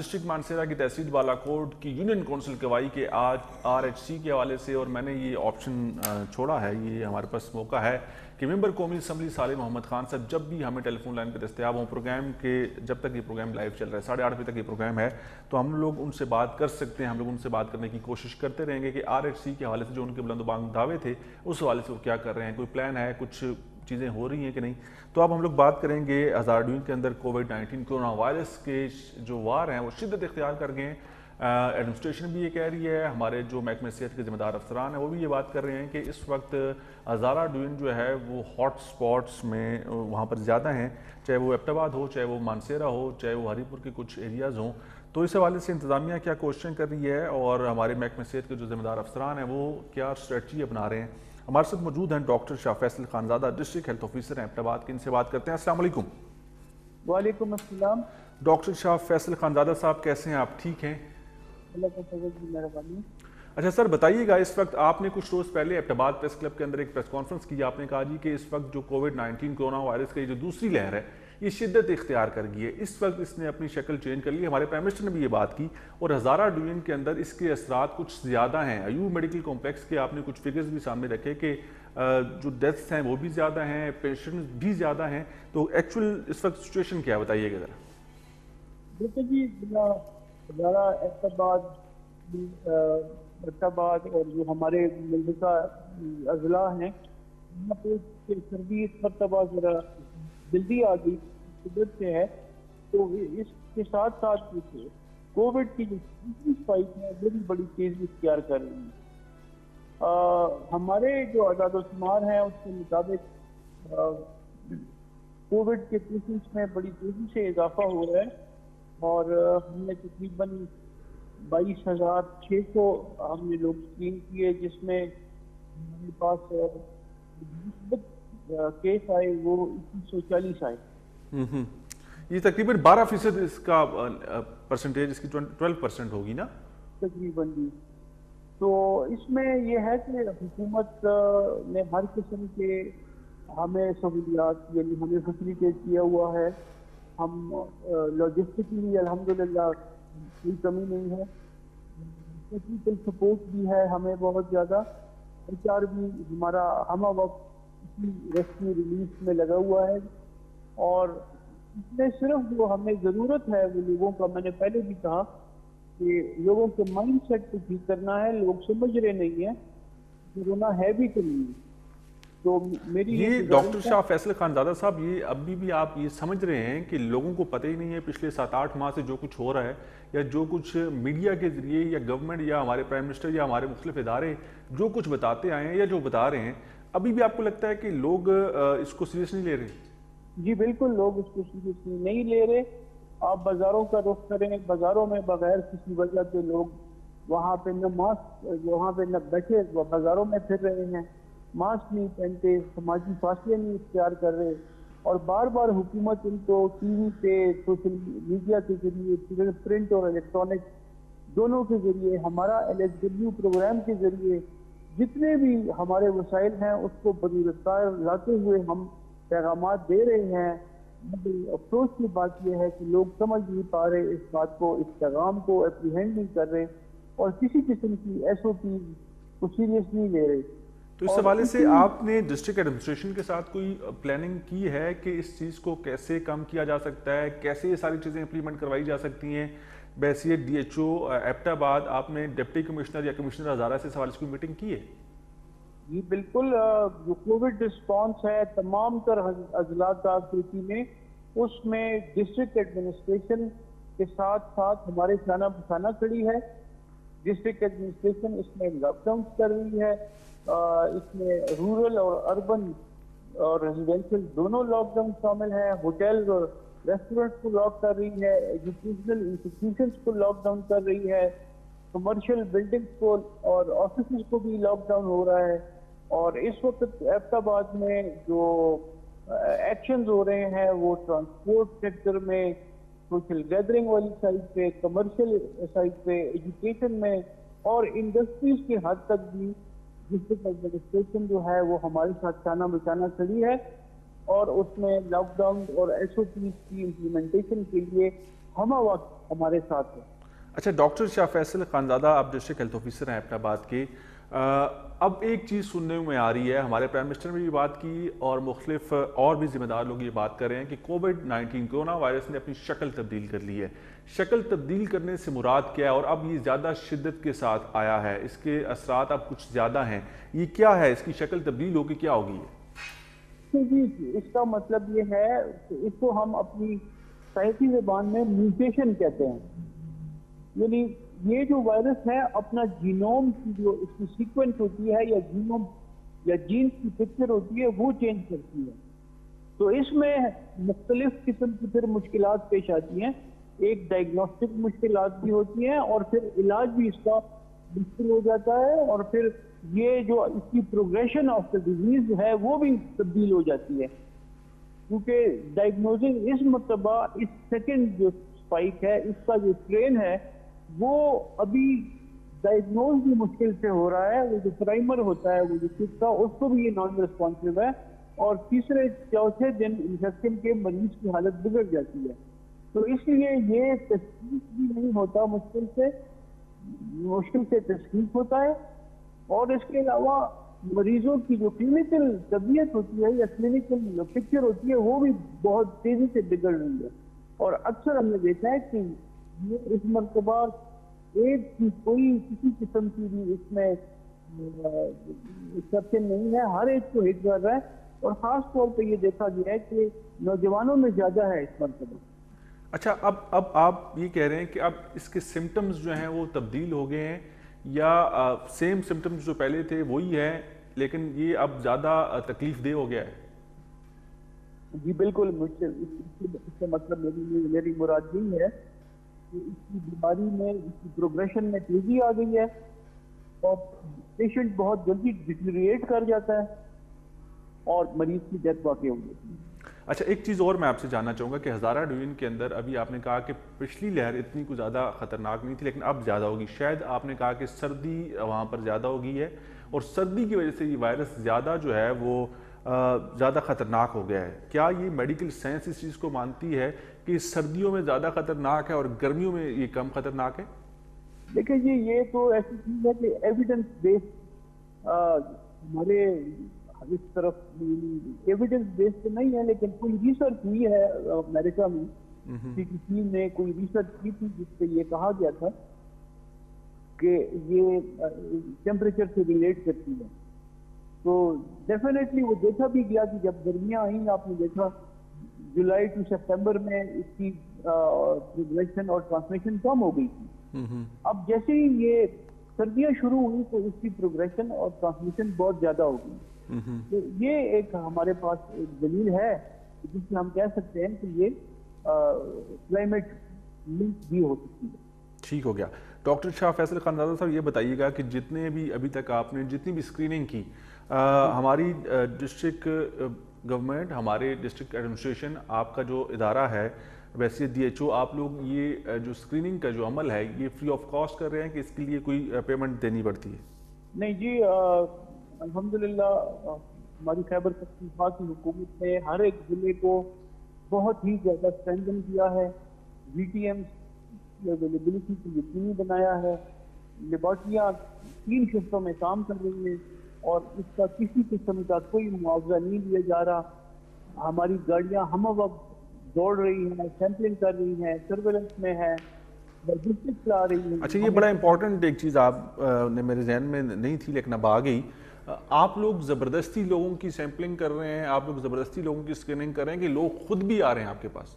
डिस्ट्रिक्ट मानसेरा की तहसील बालाकोट की यूनियन कौंसिल कवाई के आज RHC के हवाले से, और मैंने ये ऑप्शन छोड़ा है, ये हमारे पास मौका है कि मेंबर कौमी असम्बली सालेम मोहम्मद खान साहब जब भी हमें टेलीफोन लाइन पर दस्तियाब हों, प्रोग्राम के जब तक ये प्रोग्राम लाइव चल रहा है 8:30 बजे तक ये प्रोग्राम है, तो हम लोग उनसे बात कर सकते हैं। हम लोग उनसे बात करने की कोशिश करते रहेंगे कि RHC के हवाले से जो उनके बुलंदबांग दावे थे उस हवाले से वो क्या कर रहे हैं, कोई प्लान है, कुछ चीज़ें हो रही हैं कि नहीं। तो अब हम लोग बात करेंगे हज़ारा डिवीजन के अंदर COVID-19 कोरोना वायरस के जो वार हैं वो शिद्दत इख्तियार कर गए हैं। एडमिनिस्ट्रेशन भी ये कह रही है, हमारे जो महकमे सेहत के ज़िम्मेदार अफसरान हैं वो भी ये बात कर रहे हैं कि इस वक्त हज़ारा डिवीजन जो है वो हॉट स्पॉट्स में वहाँ पर ज़्यादा हैं, चाहे वो अब्बोटाबाद हो, चाहे वो मानसेरा हो, चाहे वो हरीपुर के कुछ एरियाज़ हों। तो इस हवाले से इंतज़ामिया क्या कोशिशें कर रही है और हमारे महकमे सेहत के जो ज़िम्मेदार अफसरान हैं वो क्या स्ट्रेटजी अपना रहे हैं। हमारे साथ मौजूद हैं doctor Shah Faisal Khanzada, district health officer हैं अब्बोटाबाद के, इनसे बात करते हैं। अस्सलाम वालेकुम। वालेकुम अस्सलाम। डॉक्टर शाह फैसल खानज़ादा साहब, कैसे हैं आप? ठीक हैं? अच्छा सर, बताइएगा, इस वक्त आपने कुछ रोज़ पहले अब्बोटाबाद प्रेस क्लब के अंदर एक प्रेस कॉन्फ्रेंस की, आपने कहा जी कि इस वक्त जो COVID-19 कोरोना वायरस की जो दूसरी लहर है ये शिद्दत इख्तियार कर गई है, इस वक्त इसने अपनी शक्ल चेंज कर ली। हमारे प्राइम मिनिस्टर ने भी ये बात की और हज़ारा डिवीजन के अंदर इसके असरात कुछ ज़्यादा हैं। AU मेडिकल कॉम्प्लेक्स के आपने कुछ फिगर्स भी सामने रखे कि जो डेथ्स हैं वो भी ज़्यादा हैं, पेशेंट्स भी ज़्यादा हैं, तो एक्चुअल इस वक्त सिचुएशन क्या है, बताइएगा ज़रा। देखिए जी, हज़ारा अब्बोटाबाद और जो हमारे मुलबसा अजला हैं वहाँ पर सर्दी इस मरतबा ज़रा जल्दी आ गई शिद्दत से है, तो इसके साथ साथ कोविड की जो दूसरी स्पाइक है वो भी बड़ी तेज़ी इख्तियार कर रही है। हमारे जो आदादोशुमार हैं उसके मुताबिक कोविड के केसेस में बड़ी तेज़ी से इजाफा हो रहा है और हमने तकरीबन 22,600 हमने लोग स्क्रीन किए, जिसमें हमारे पास केस आए वो 140 आए। ये तकरीबन 12% इसका परसेंटेज, इसकी 12% होगी ना तकरीबन जी। तो इसमें ये है कि हुकूमत ने हर किस्म के हमें सहूलियात यानी हमें फैसिलिटेट किया हुआ है। हम लॉजिस्टिकली अल्हम्दुलिल्लाह कोई कमी नहीं है, टेक्निकल सपोर्ट भी है हमें बहुत ज़्यादा, HR भी हमारा हमा वक्त रेस्क्यू रिलीफ में लगा हुआ है, और इसमें सिर्फ जो हमें ज़रूरत है वो लोगों का, मैंने पहले भी कहा कि लोगों के माइंडसेट को ठीक करना है। लोग समझ रहे नहीं हैं कोरोना है भी कहीं, तो मेरी ये डॉक्टर शाह फैसल खानज़ादा साहब ये अभी भी आप ये समझ रहे हैं कि लोगों को पता ही नहीं है पिछले 7-8 माह से जो कुछ हो रहा है, या जो कुछ मीडिया के जरिए या गवर्नमेंट या हमारे प्राइम मिनिस्टर या हमारे मुख्तलिफ इदारे जो कुछ बताते आए हैं या जो बता रहे हैं, अभी भी आपको लगता है कि लोग इसको सीरियस नहीं ले रहे? जी बिल्कुल, लोग इसको सीरियसली नहीं ले रहे। आप बाजारों का रुख करें, बाजारों में बगैर किसी वजह के लोग वहाँ पे न मास्क, वहाँ पे न बैठे बाजारों में फिर रहे हैं, मास्क नहीं पहनते, समाजी फासले नहीं इख्तियार कर रहे, और बार बार हुकूमत इनको TV पे, सोशल मीडिया के जरिए, प्रिंट और इलेक्ट्रॉनिक दोनों के जरिए, हमारा LHW प्रोग्राम के जरिए जितने भी हमारे वसाइल हैं उसको बरूरफ्तार लाते हुए हम पैगाम दे रहे हैं। अफसोस की बात यह है कि लोग समझ नहीं पा रहे इस बात को, इस पैगाम को एप्रीहेंड नहीं कर रहे और किसी किस्म की SOP को सीरियस नहीं ले रहे। तो इस हवाले से आपने डिस्ट्रिक्ट एडमिनिस्ट्रेशन के साथ कोई प्लानिंग की है कि इस चीज़ को कैसे कम किया जा सकता है, कैसे ये सारी चीज़ें इम्प्लीमेंट करवाई जा सकती हैं? वैसे DHO अब्बोटाबाद, आपने डिप्टी कमिश्नर या कमिश्नर हज़ारा से सवाल की मीटिंग की है? जी बिल्कुल, जो कोविड रिस्पॉन्स है तमाम तर अजला आफरीती में, उसमें डिस्ट्रिक्ट एडमिनिस्ट्रेशन के साथ साथ हमारे खाना बखाना खड़ी है। डिस्ट्रिक्ट एडमिनिस्ट्रेशन इसमें लॉकडाउन कर रही है, इसमें रूरल और अर्बन और रेजिडेंशियल दोनों लॉकडाउन शामिल है, होटल और रेस्टोरेंट्स को लॉक कर रही है, एजुकेशनल इंस्टीट्यूशंस को लॉकडाउन कर रही है, कमर्शियल बिल्डिंग्स को और ऑफिस को भी लॉकडाउन हो रहा है। और इस वक्त अब्बोटाबाद में जो एक्शंस हो रहे हैं वो ट्रांसपोर्ट सेक्टर में, सोशल गैदरिंग वाली साइड पे, कमर्शियल साइड पे, एजुकेशन में और इंडस्ट्रीज के हद तक भी डिस्ट्रिक्ट एडमिनिस्ट्रेशन जो है वो हमारे साथ खाना बचाना खड़ी है और उसमें लॉकडाउन और SOPs की इम्प्लीमेंटेशन के लिए हम वक्त हमारे साथ है। अच्छा डॉक्टर शाह फैसल खानजादा, आप डिस्ट्रिक्ट हेल्थ ऑफिसर हैं अब्बोटाबाद के। अब एक चीज़ सुनने में आ रही है, हमारे प्राइम मिनिस्टर ने भी बात की और मुख्तलिफ और भी जिम्मेदार लोग ये बात कर रहे हैं कि कोविड-19 कोरोना वायरस ने अपनी शक्ल तब्दील कर ली है। शक्ल तब्दील करने से मुराद क्या है और अब ये ज़्यादा शिद्दत के साथ आया है, इसके असरात अब कुछ ज़्यादा हैं, ये क्या है, इसकी शक्ल तब्दील होगी क्या होगी? जी, इसका मतलब ये है कि इसको हम अपनी साइंसी ज़बान में म्यूटेशन कहते हैं। यानी ये जो वायरस है अपना जीनोम की जो इसकी सीक्वेंस होती है या जीनोम या जीन्स की पिक्चर होती है वो चेंज करती है, तो इसमें मुख्तलिफ किस्म की फिर मुश्किलात पेश आती हैं। एक डायग्नोस्टिक मुश्किलात भी होती हैं और फिर इलाज भी इसका मुश्किल हो जाता है और फिर ये जो इसकी प्रोग्रेशन ऑफ द डिजीज है वो भी तब्दील हो जाती है, क्योंकि डायग्नोजिंग इस मरतबा इस सेकेंड जो स्पाइक है इसका जो स्ट्रेन है वो अभी डायग्नोज भी मुश्किल से हो रहा है। वो जो प्राइमर होता है वो जो किट का उसको भी ये नॉन रिस्पॉन्सिव है और तीसरे चौथे दिन इन्फेक्शन के मरीज की हालत बिगड़ जाती है, तो इसलिए ये तस्दीक भी नहीं होता, मुश्किल से तस्दीक होता है। और इसके अलावा मरीजों की जो क्लिनिकल तबीयत होती है या क्लिनिकल पिक्चर होती है वो भी बहुत तेजी से बिगड़ रही है और अक्सर हमने देखा है कि ये इस मरतबा एक की कोई किसी किस्म की भी इसमें एक्सेप्शन नहीं है, हर एक को हिट कर रहा है और ख़ास तौर पर ये देखा गया है कि नौजवानों में ज़्यादा है इस मरतबा। अच्छा, अब आप ये कह रहे हैं कि अब इसके सिम्टम्स जो हैं वो तब्दील हो गए हैं या सेम सिम्टम्स जो पहले थे वही है लेकिन ये अब ज़्यादा तकलीफ देह हो गया है? जी बिल्कुल, मुझसे इसका मतलब मेरी मुराद यही है कि इसकी बीमारी में इसकी प्रोग्रेशन में तेजी आ गई है और पेशेंट बहुत जल्दी डिटोरिएट कर जाता है और मरीज की डेथ वाकई हो जाती है। अच्छा, एक चीज़ और मैं आपसे जानना चाहूँगा कि हज़ारा डिवीजन के अंदर अभी आपने कहा कि पिछली लहर इतनी कुछ ज़्यादा ख़तरनाक नहीं थी लेकिन अब ज़्यादा होगी, शायद आपने कहा कि सर्दी वहाँ पर ज़्यादा हो गई है और सर्दी की वजह से ये वायरस ज़्यादा जो है वो ज़्यादा ख़तरनाक हो गया है। क्या ये मेडिकल साइंस इस चीज़ को मानती है कि सर्दियों में ज़्यादा ख़तरनाक है और गर्मियों में ये कम ख़तरनाक है? देखिए ये तो ऐसी चीज़ है कि एविडेंस बेस्ड हमारे इस तरफ एविडेंस बेस्ड तो नहीं है लेकिन कोई रिसर्च हुई है अमेरिका में, किसी ने कोई रिसर्च की थी जिससे ये कहा गया था कि ये टेम्परेचर से रिलेट करती है, तो डेफिनेटली वो देखा भी गया कि जब गर्मियाँ आई आपने देखा जुलाई टू सितंबर में इसकी प्रोग्रेशन और ट्रांसमिशन कम हो गई थी, अब जैसे ही ये सर्दियाँ शुरू हुई तो इसकी प्रोग्रेशन और ट्रांसमिशन बहुत ज़्यादा हो गई। तो ये एक हमारे पास एक दलील है जिसमें हम कह सकते हैं कि ये क्लाइमेट लिंक भी हो सकती है। ठीक हो गया। डॉक्टर शाह फैसल खानजादा साहब, ये बताइएगा कि जितने भी अभी तक आपने जितनी भी स्क्रीनिंग की हमारी डिस्ट्रिक्ट गवर्नमेंट, हमारे डिस्ट्रिक्ट एडमिनिस्ट्रेशन, आपका जो इदारा है वैसे DHO, आप लोग ये जो स्क्रीनिंग का जो अमल है ये फ्री ऑफ कॉस्ट कर रहे हैं कि इसके लिए कोई पेमेंट देनी पड़ती है? नहीं जी, अल्हम्दुलिल्लाह हमारी खैबर पख्तूनख्वा की हुकूमत ने हर एक ज़िले को बहुत ही ज़्यादा स्ट्रेंथन किया है, VTM की अवेलेबिलिटी को यकीनी बनाया है, लेबॉर्ट्रियाँ 3 शिफ्टों में काम कर रही हैं और इसका किसी किस्म का कोई मुआवजा नहीं दिया जा रहा। हमारी गाड़ियाँ हम वक्त दौड़ रही हैं, सैम्पलिंग कर रही हैं, सर्वेलेंस में है, लॉजिस्टिक्स ला रही हैं। अच्छा, ये बड़ा इंपॉर्टेंट एक चीज़ आप ने मेरे जहन में नहीं थी लेकिन अब आ गई। आप लोग ज़बरदस्ती लोगों की सैम्पलिंग कर रहे हैं, आप लोग ज़बरदस्ती लोगों की स्क्रीनिंग कर रहे हैं कि लोग खुद भी आ रहे हैं आपके पास?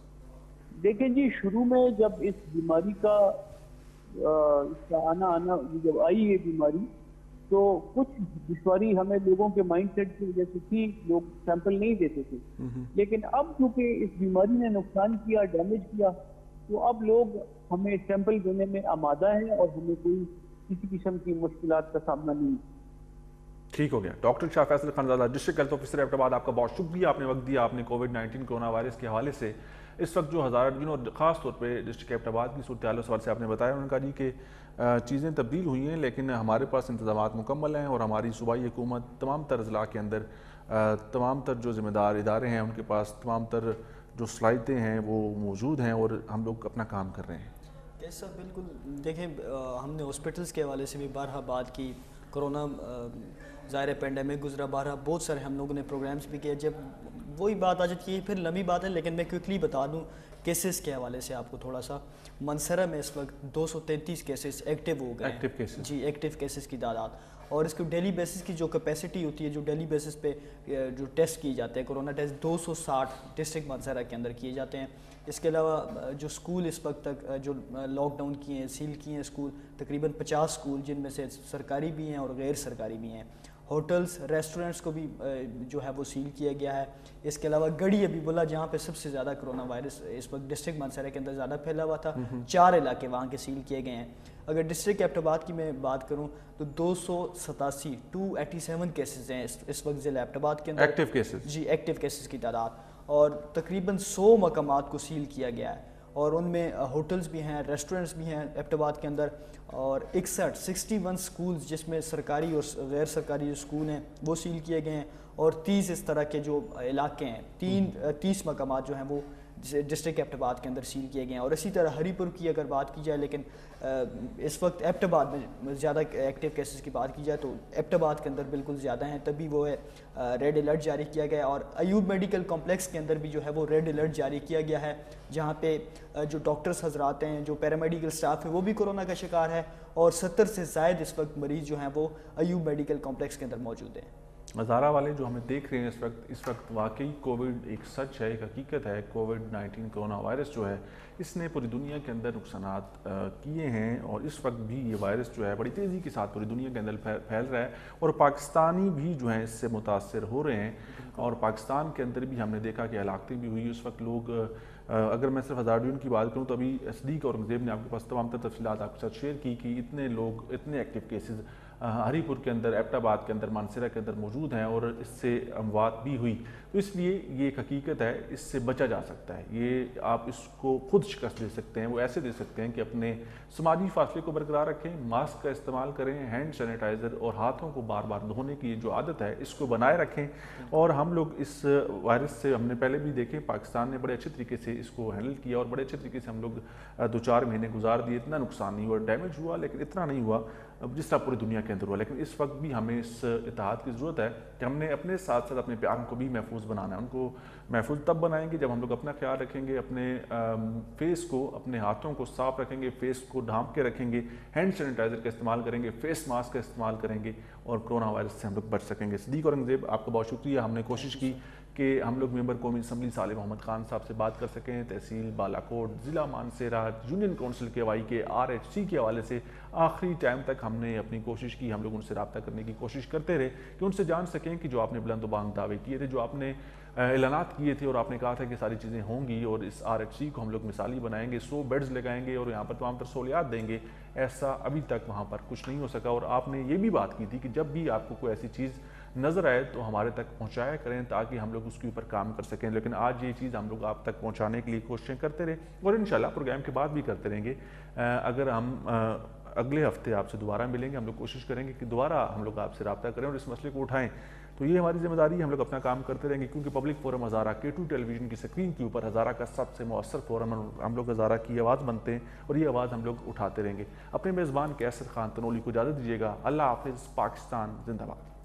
देखिए जी, शुरू में जब इस बीमारी का आना जब आई ये बीमारी तो कुछ दुश्वारी हमें लोगों के माइंडसेट की वजह से थी, लोग सैंपल नहीं देते थे, लेकिन अब चूंकि इस बीमारी ने नुकसान किया, डैमेज किया, तो अब लोग हमें सैंपल देने में आमादा हैं और हमें कोई किसी किस्म की मुश्किलात का सामना नहीं। ठीक हो गया। Doctor Shah Faisal Khanzada, district health officer Abbottabad, आपका बहुत शुक्रिया, आपने वक्त दिया, आपने कोविड-19 कोरोना वायरस के हवाले से इस वक्त जो हज़ारा डिवीज़न ख़ास तौर पर डिस्ट्रिक्ट एबटाबाद की सूरत हाल से आपने बताया, उन्होंने कहा जी कि चीज़ें तब्दील हुई हैं लेकिन हमारे पास इंतजामात मुकम्मल हैं और हमारी सूबाई हुकूमत तमाम तर अजला के अंदर तमाम तर जो ज़िम्मेदार इदारे हैं उनके पास तमाम तर जो सलाहियतें हैं वो मौजूद हैं और हम लोग अपना काम कर रहे हैं। यस सर, बिल्कुल। देखें, हमने हॉस्पिटल्स के हवाले से भी बारहा बात की, कोरोना ज़ाहिर पेंडेमिक गुजरा, बारहा बहुत सारे हम लोगों ने प्रोग्राम्स भी किए। जब वही बात आ जाती है फिर लंबी बात है, लेकिन मैं क्विकली बता दूं केसेस के हवाले से आपको थोड़ा सा। मनसेरा में इस वक्त 233 केसेस एक्टिव हो गए, एक्टिव केसेस जी, एक्टिव केसेस की तादाद। और इसको डेली बेसिस की जो कैपेसिटी होती है, जो डेली बेसिस पे जो टेस्ट किए जाते हैं, कोरोना टेस्ट 260 डिस्ट्रिक्ट मनसेरा के अंदर किए जाते हैं। इसके अलावा जो स्कूल इस वक्त तक जो लॉकडाउन किए हैं, सील किए हैं स्कूल, तकरीबन 50 स्कूल, जिनमें से सरकारी भी हैं और गैर सरकारी भी हैं। होटल्स, रेस्टोरेंट्स को भी जो है वो सील किया गया है। इसके अलावा गढ़ी हबीबुल्ला, जहाँ पे सबसे ज़्यादा कोरोना वायरस इस वक्त डिस्ट्रिक्ट मनसेरा के अंदर ज़्यादा फैला हुआ था, 4 इलाके वहाँ के सील किए गए हैं। अगर डिस्ट्रिक्ट एबटाबाद की मैं बात करूं तो 287 केसेस हैं इस वक्त ज़िला एबटाबाद के अंदर एक्टिव केसेस जी, एक्टिव केसेस की तादाद। और तकरीबन 100 मकामात को सील किया गया है और उनमें होटल्स भी हैं, रेस्टोरेंट्स भी हैं एबटाबाद के अंदर। और 61 स्कूल्स जिसमें सरकारी और गैर सरकारी जो स्कूल हैं वो सील किए गए हैं। और 30 इस तरह के जो इलाके हैं, 30 मकामात जो हैं वो डिस्ट्रिक्ट एबटाबाद के अंदर सील किए गए हैं। और इसी तरह हरीपुर की अगर बात की जाए, लेकिन इस वक्त एबटाबाद में ज़्यादा एक्टिव केसेस की बात की जाए तो एबटाबाद के अंदर बिल्कुल ज़्यादा हैं, तभी वो है रेड अलर्ट जारी किया गया है। और अयूब मेडिकल कॉम्प्लेक्स के अंदर भी जो है वो रेड अलर्ट जारी किया गया है, जहाँ पे जो डॉक्टर्स हजरात हैं, जो पैरामेडिकल स्टाफ है, वो भी कोरोना का शिकार है। और 70 से ज़ायद इस वक्त मरीज़ जो हैं वो अयूब मेडिकल कॉम्प्लेक्स के अंदर मौजूद हैं। हज़ारा वाले जो हमें देख रहे हैं इस वक्त वाकई कोविड एक सच है, एक हकीकत है। कोविड-19 कोरोना वायरस जो है इसने पूरी दुनिया के अंदर नुकसान किए हैं और इस वक्त भी ये वायरस जो है बड़ी तेज़ी के साथ पूरी दुनिया के अंदर फैल रहा है और पाकिस्तानी भी जो है इससे मुतासर हो रहे हैं। और पाकिस्तान के अंदर भी हमने देखा कि हलाकतें भी हुई उस वक्त। लोग अगर मैं सिर्फ हज़ारा डिवीज़न की बात करूँ तो अभी सदीक औरंगज़ेब ने आपके पास तमाम तफसीलात आपके साथ शेयर की कि इतने लोग, इतने एक्टिव केसेज़ हरीपुर के अंदर, एबटाबाद के अंदर, मानसेरा के अंदर मौजूद हैं और इससे अमवात भी हुई। तो इसलिए ये एक हकीकत है, इससे बचा जा सकता है। ये आप इसको खुद शिकस्त दे सकते हैं, वो ऐसे दे सकते हैं कि अपने समाजी फासले को बरकरार रखें, मास्क का इस्तेमाल करें, हैंड सैनिटाइज़र और हाथों को बार बार धोने की जो आदत है इसको बनाए रखें। और हम लोग इस वायरस से हमने पहले भी देखे, पाकिस्तान ने बड़े अच्छे तरीके से इसको हैंडल किया और बड़े अच्छे तरीके से हम लोग 2-4 महीने गुजार दिए। इतना नुकसान नहीं हुआ, डैमेज हुआ लेकिन इतना नहीं हुआ जिस तरह पूरी दुनिया के अंदर हुआ। लेकिन इस वक्त भी हमें इस इत्तेहाद की ज़रूरत है कि हमने अपने साथ साथ अपने प्यारों को भी महफूज बनाना है। उनको महफूज तब बनाएंगे जब हम लोग अपना ख्याल रखेंगे, अपने फेस को, अपने हाथों को साफ रखेंगे, फेस को ढांप के रखेंगे, हैंड सैनिटाइज़र का इस्तेमाल करेंगे, फेस मास्क का इस्तेमाल करेंगे और कोरोना वायरस से हम लोग बच सकेंगे। सदीक औरंगज़ेब, आपका बहुत शुक्रिया। हमने कोशिश की कि हम लोग मेंबर कौमी असम्बली सालेम मोहम्मद खान साहब से बात कर सकें, तहसील बालाकोट, ज़िला मानसेरा, यूनियन काउंसिल के अगुवाई के RHC के हवाले से आखिरी टाइम तक हमने अपनी कोशिश की। हम लोग उनसे रब्ता करने की कोशिश करते रहे कि उनसे जान सकें कि जो आपने बुलंदबांग दावे किए थे, जो आपने ऐलानात किए थे और आपने कहा था कि सारी चीज़ें होंगी और इस RHC को हम लोग मिसाली बनाएंगे, 100 बेड्स लगाएंगे और यहाँ पर तमाम तरह सहूलियात देंगे, ऐसा अभी तक वहाँ पर कुछ नहीं हो सका। और आपने ये भी बात की थी कि जब भी आपको कोई ऐसी चीज़ नज़र आए तो हमारे तक पहुँचाया करें ताकि हम लोग उसके ऊपर काम कर सकें। लेकिन आज ये चीज़ हम लोग आप तक पहुँचाने के लिए कोशिशें करते रहे और इंशाल्लाह प्रोग्राम के बाद भी करते रहेंगे। अगर हम अगले हफ्ते आपसे दोबारा मिलेंगे, हम लोग कोशिश करेंगे कि दोबारा हम लोग आपसे रब्ता करें और इस मसले को उठाएँ। तो ये हमारी जिम्मेदारी है, हम लोग अपना काम करते रहेंगे क्योंकि public forum Hazara K2 television की स्क्रीन के ऊपर हज़ारा का सबसे मौसर फोरम, हम लोग हज़ारा की आवाज़ बनते हैं और ये आवाज़ हम लोग उठाते रहेंगे। अपने मेज़बान कैसर खान तनोली को इजाज़त दीजिएगा। अल्लाह हाफिज़। पाकिस्तान जिंदाबाद।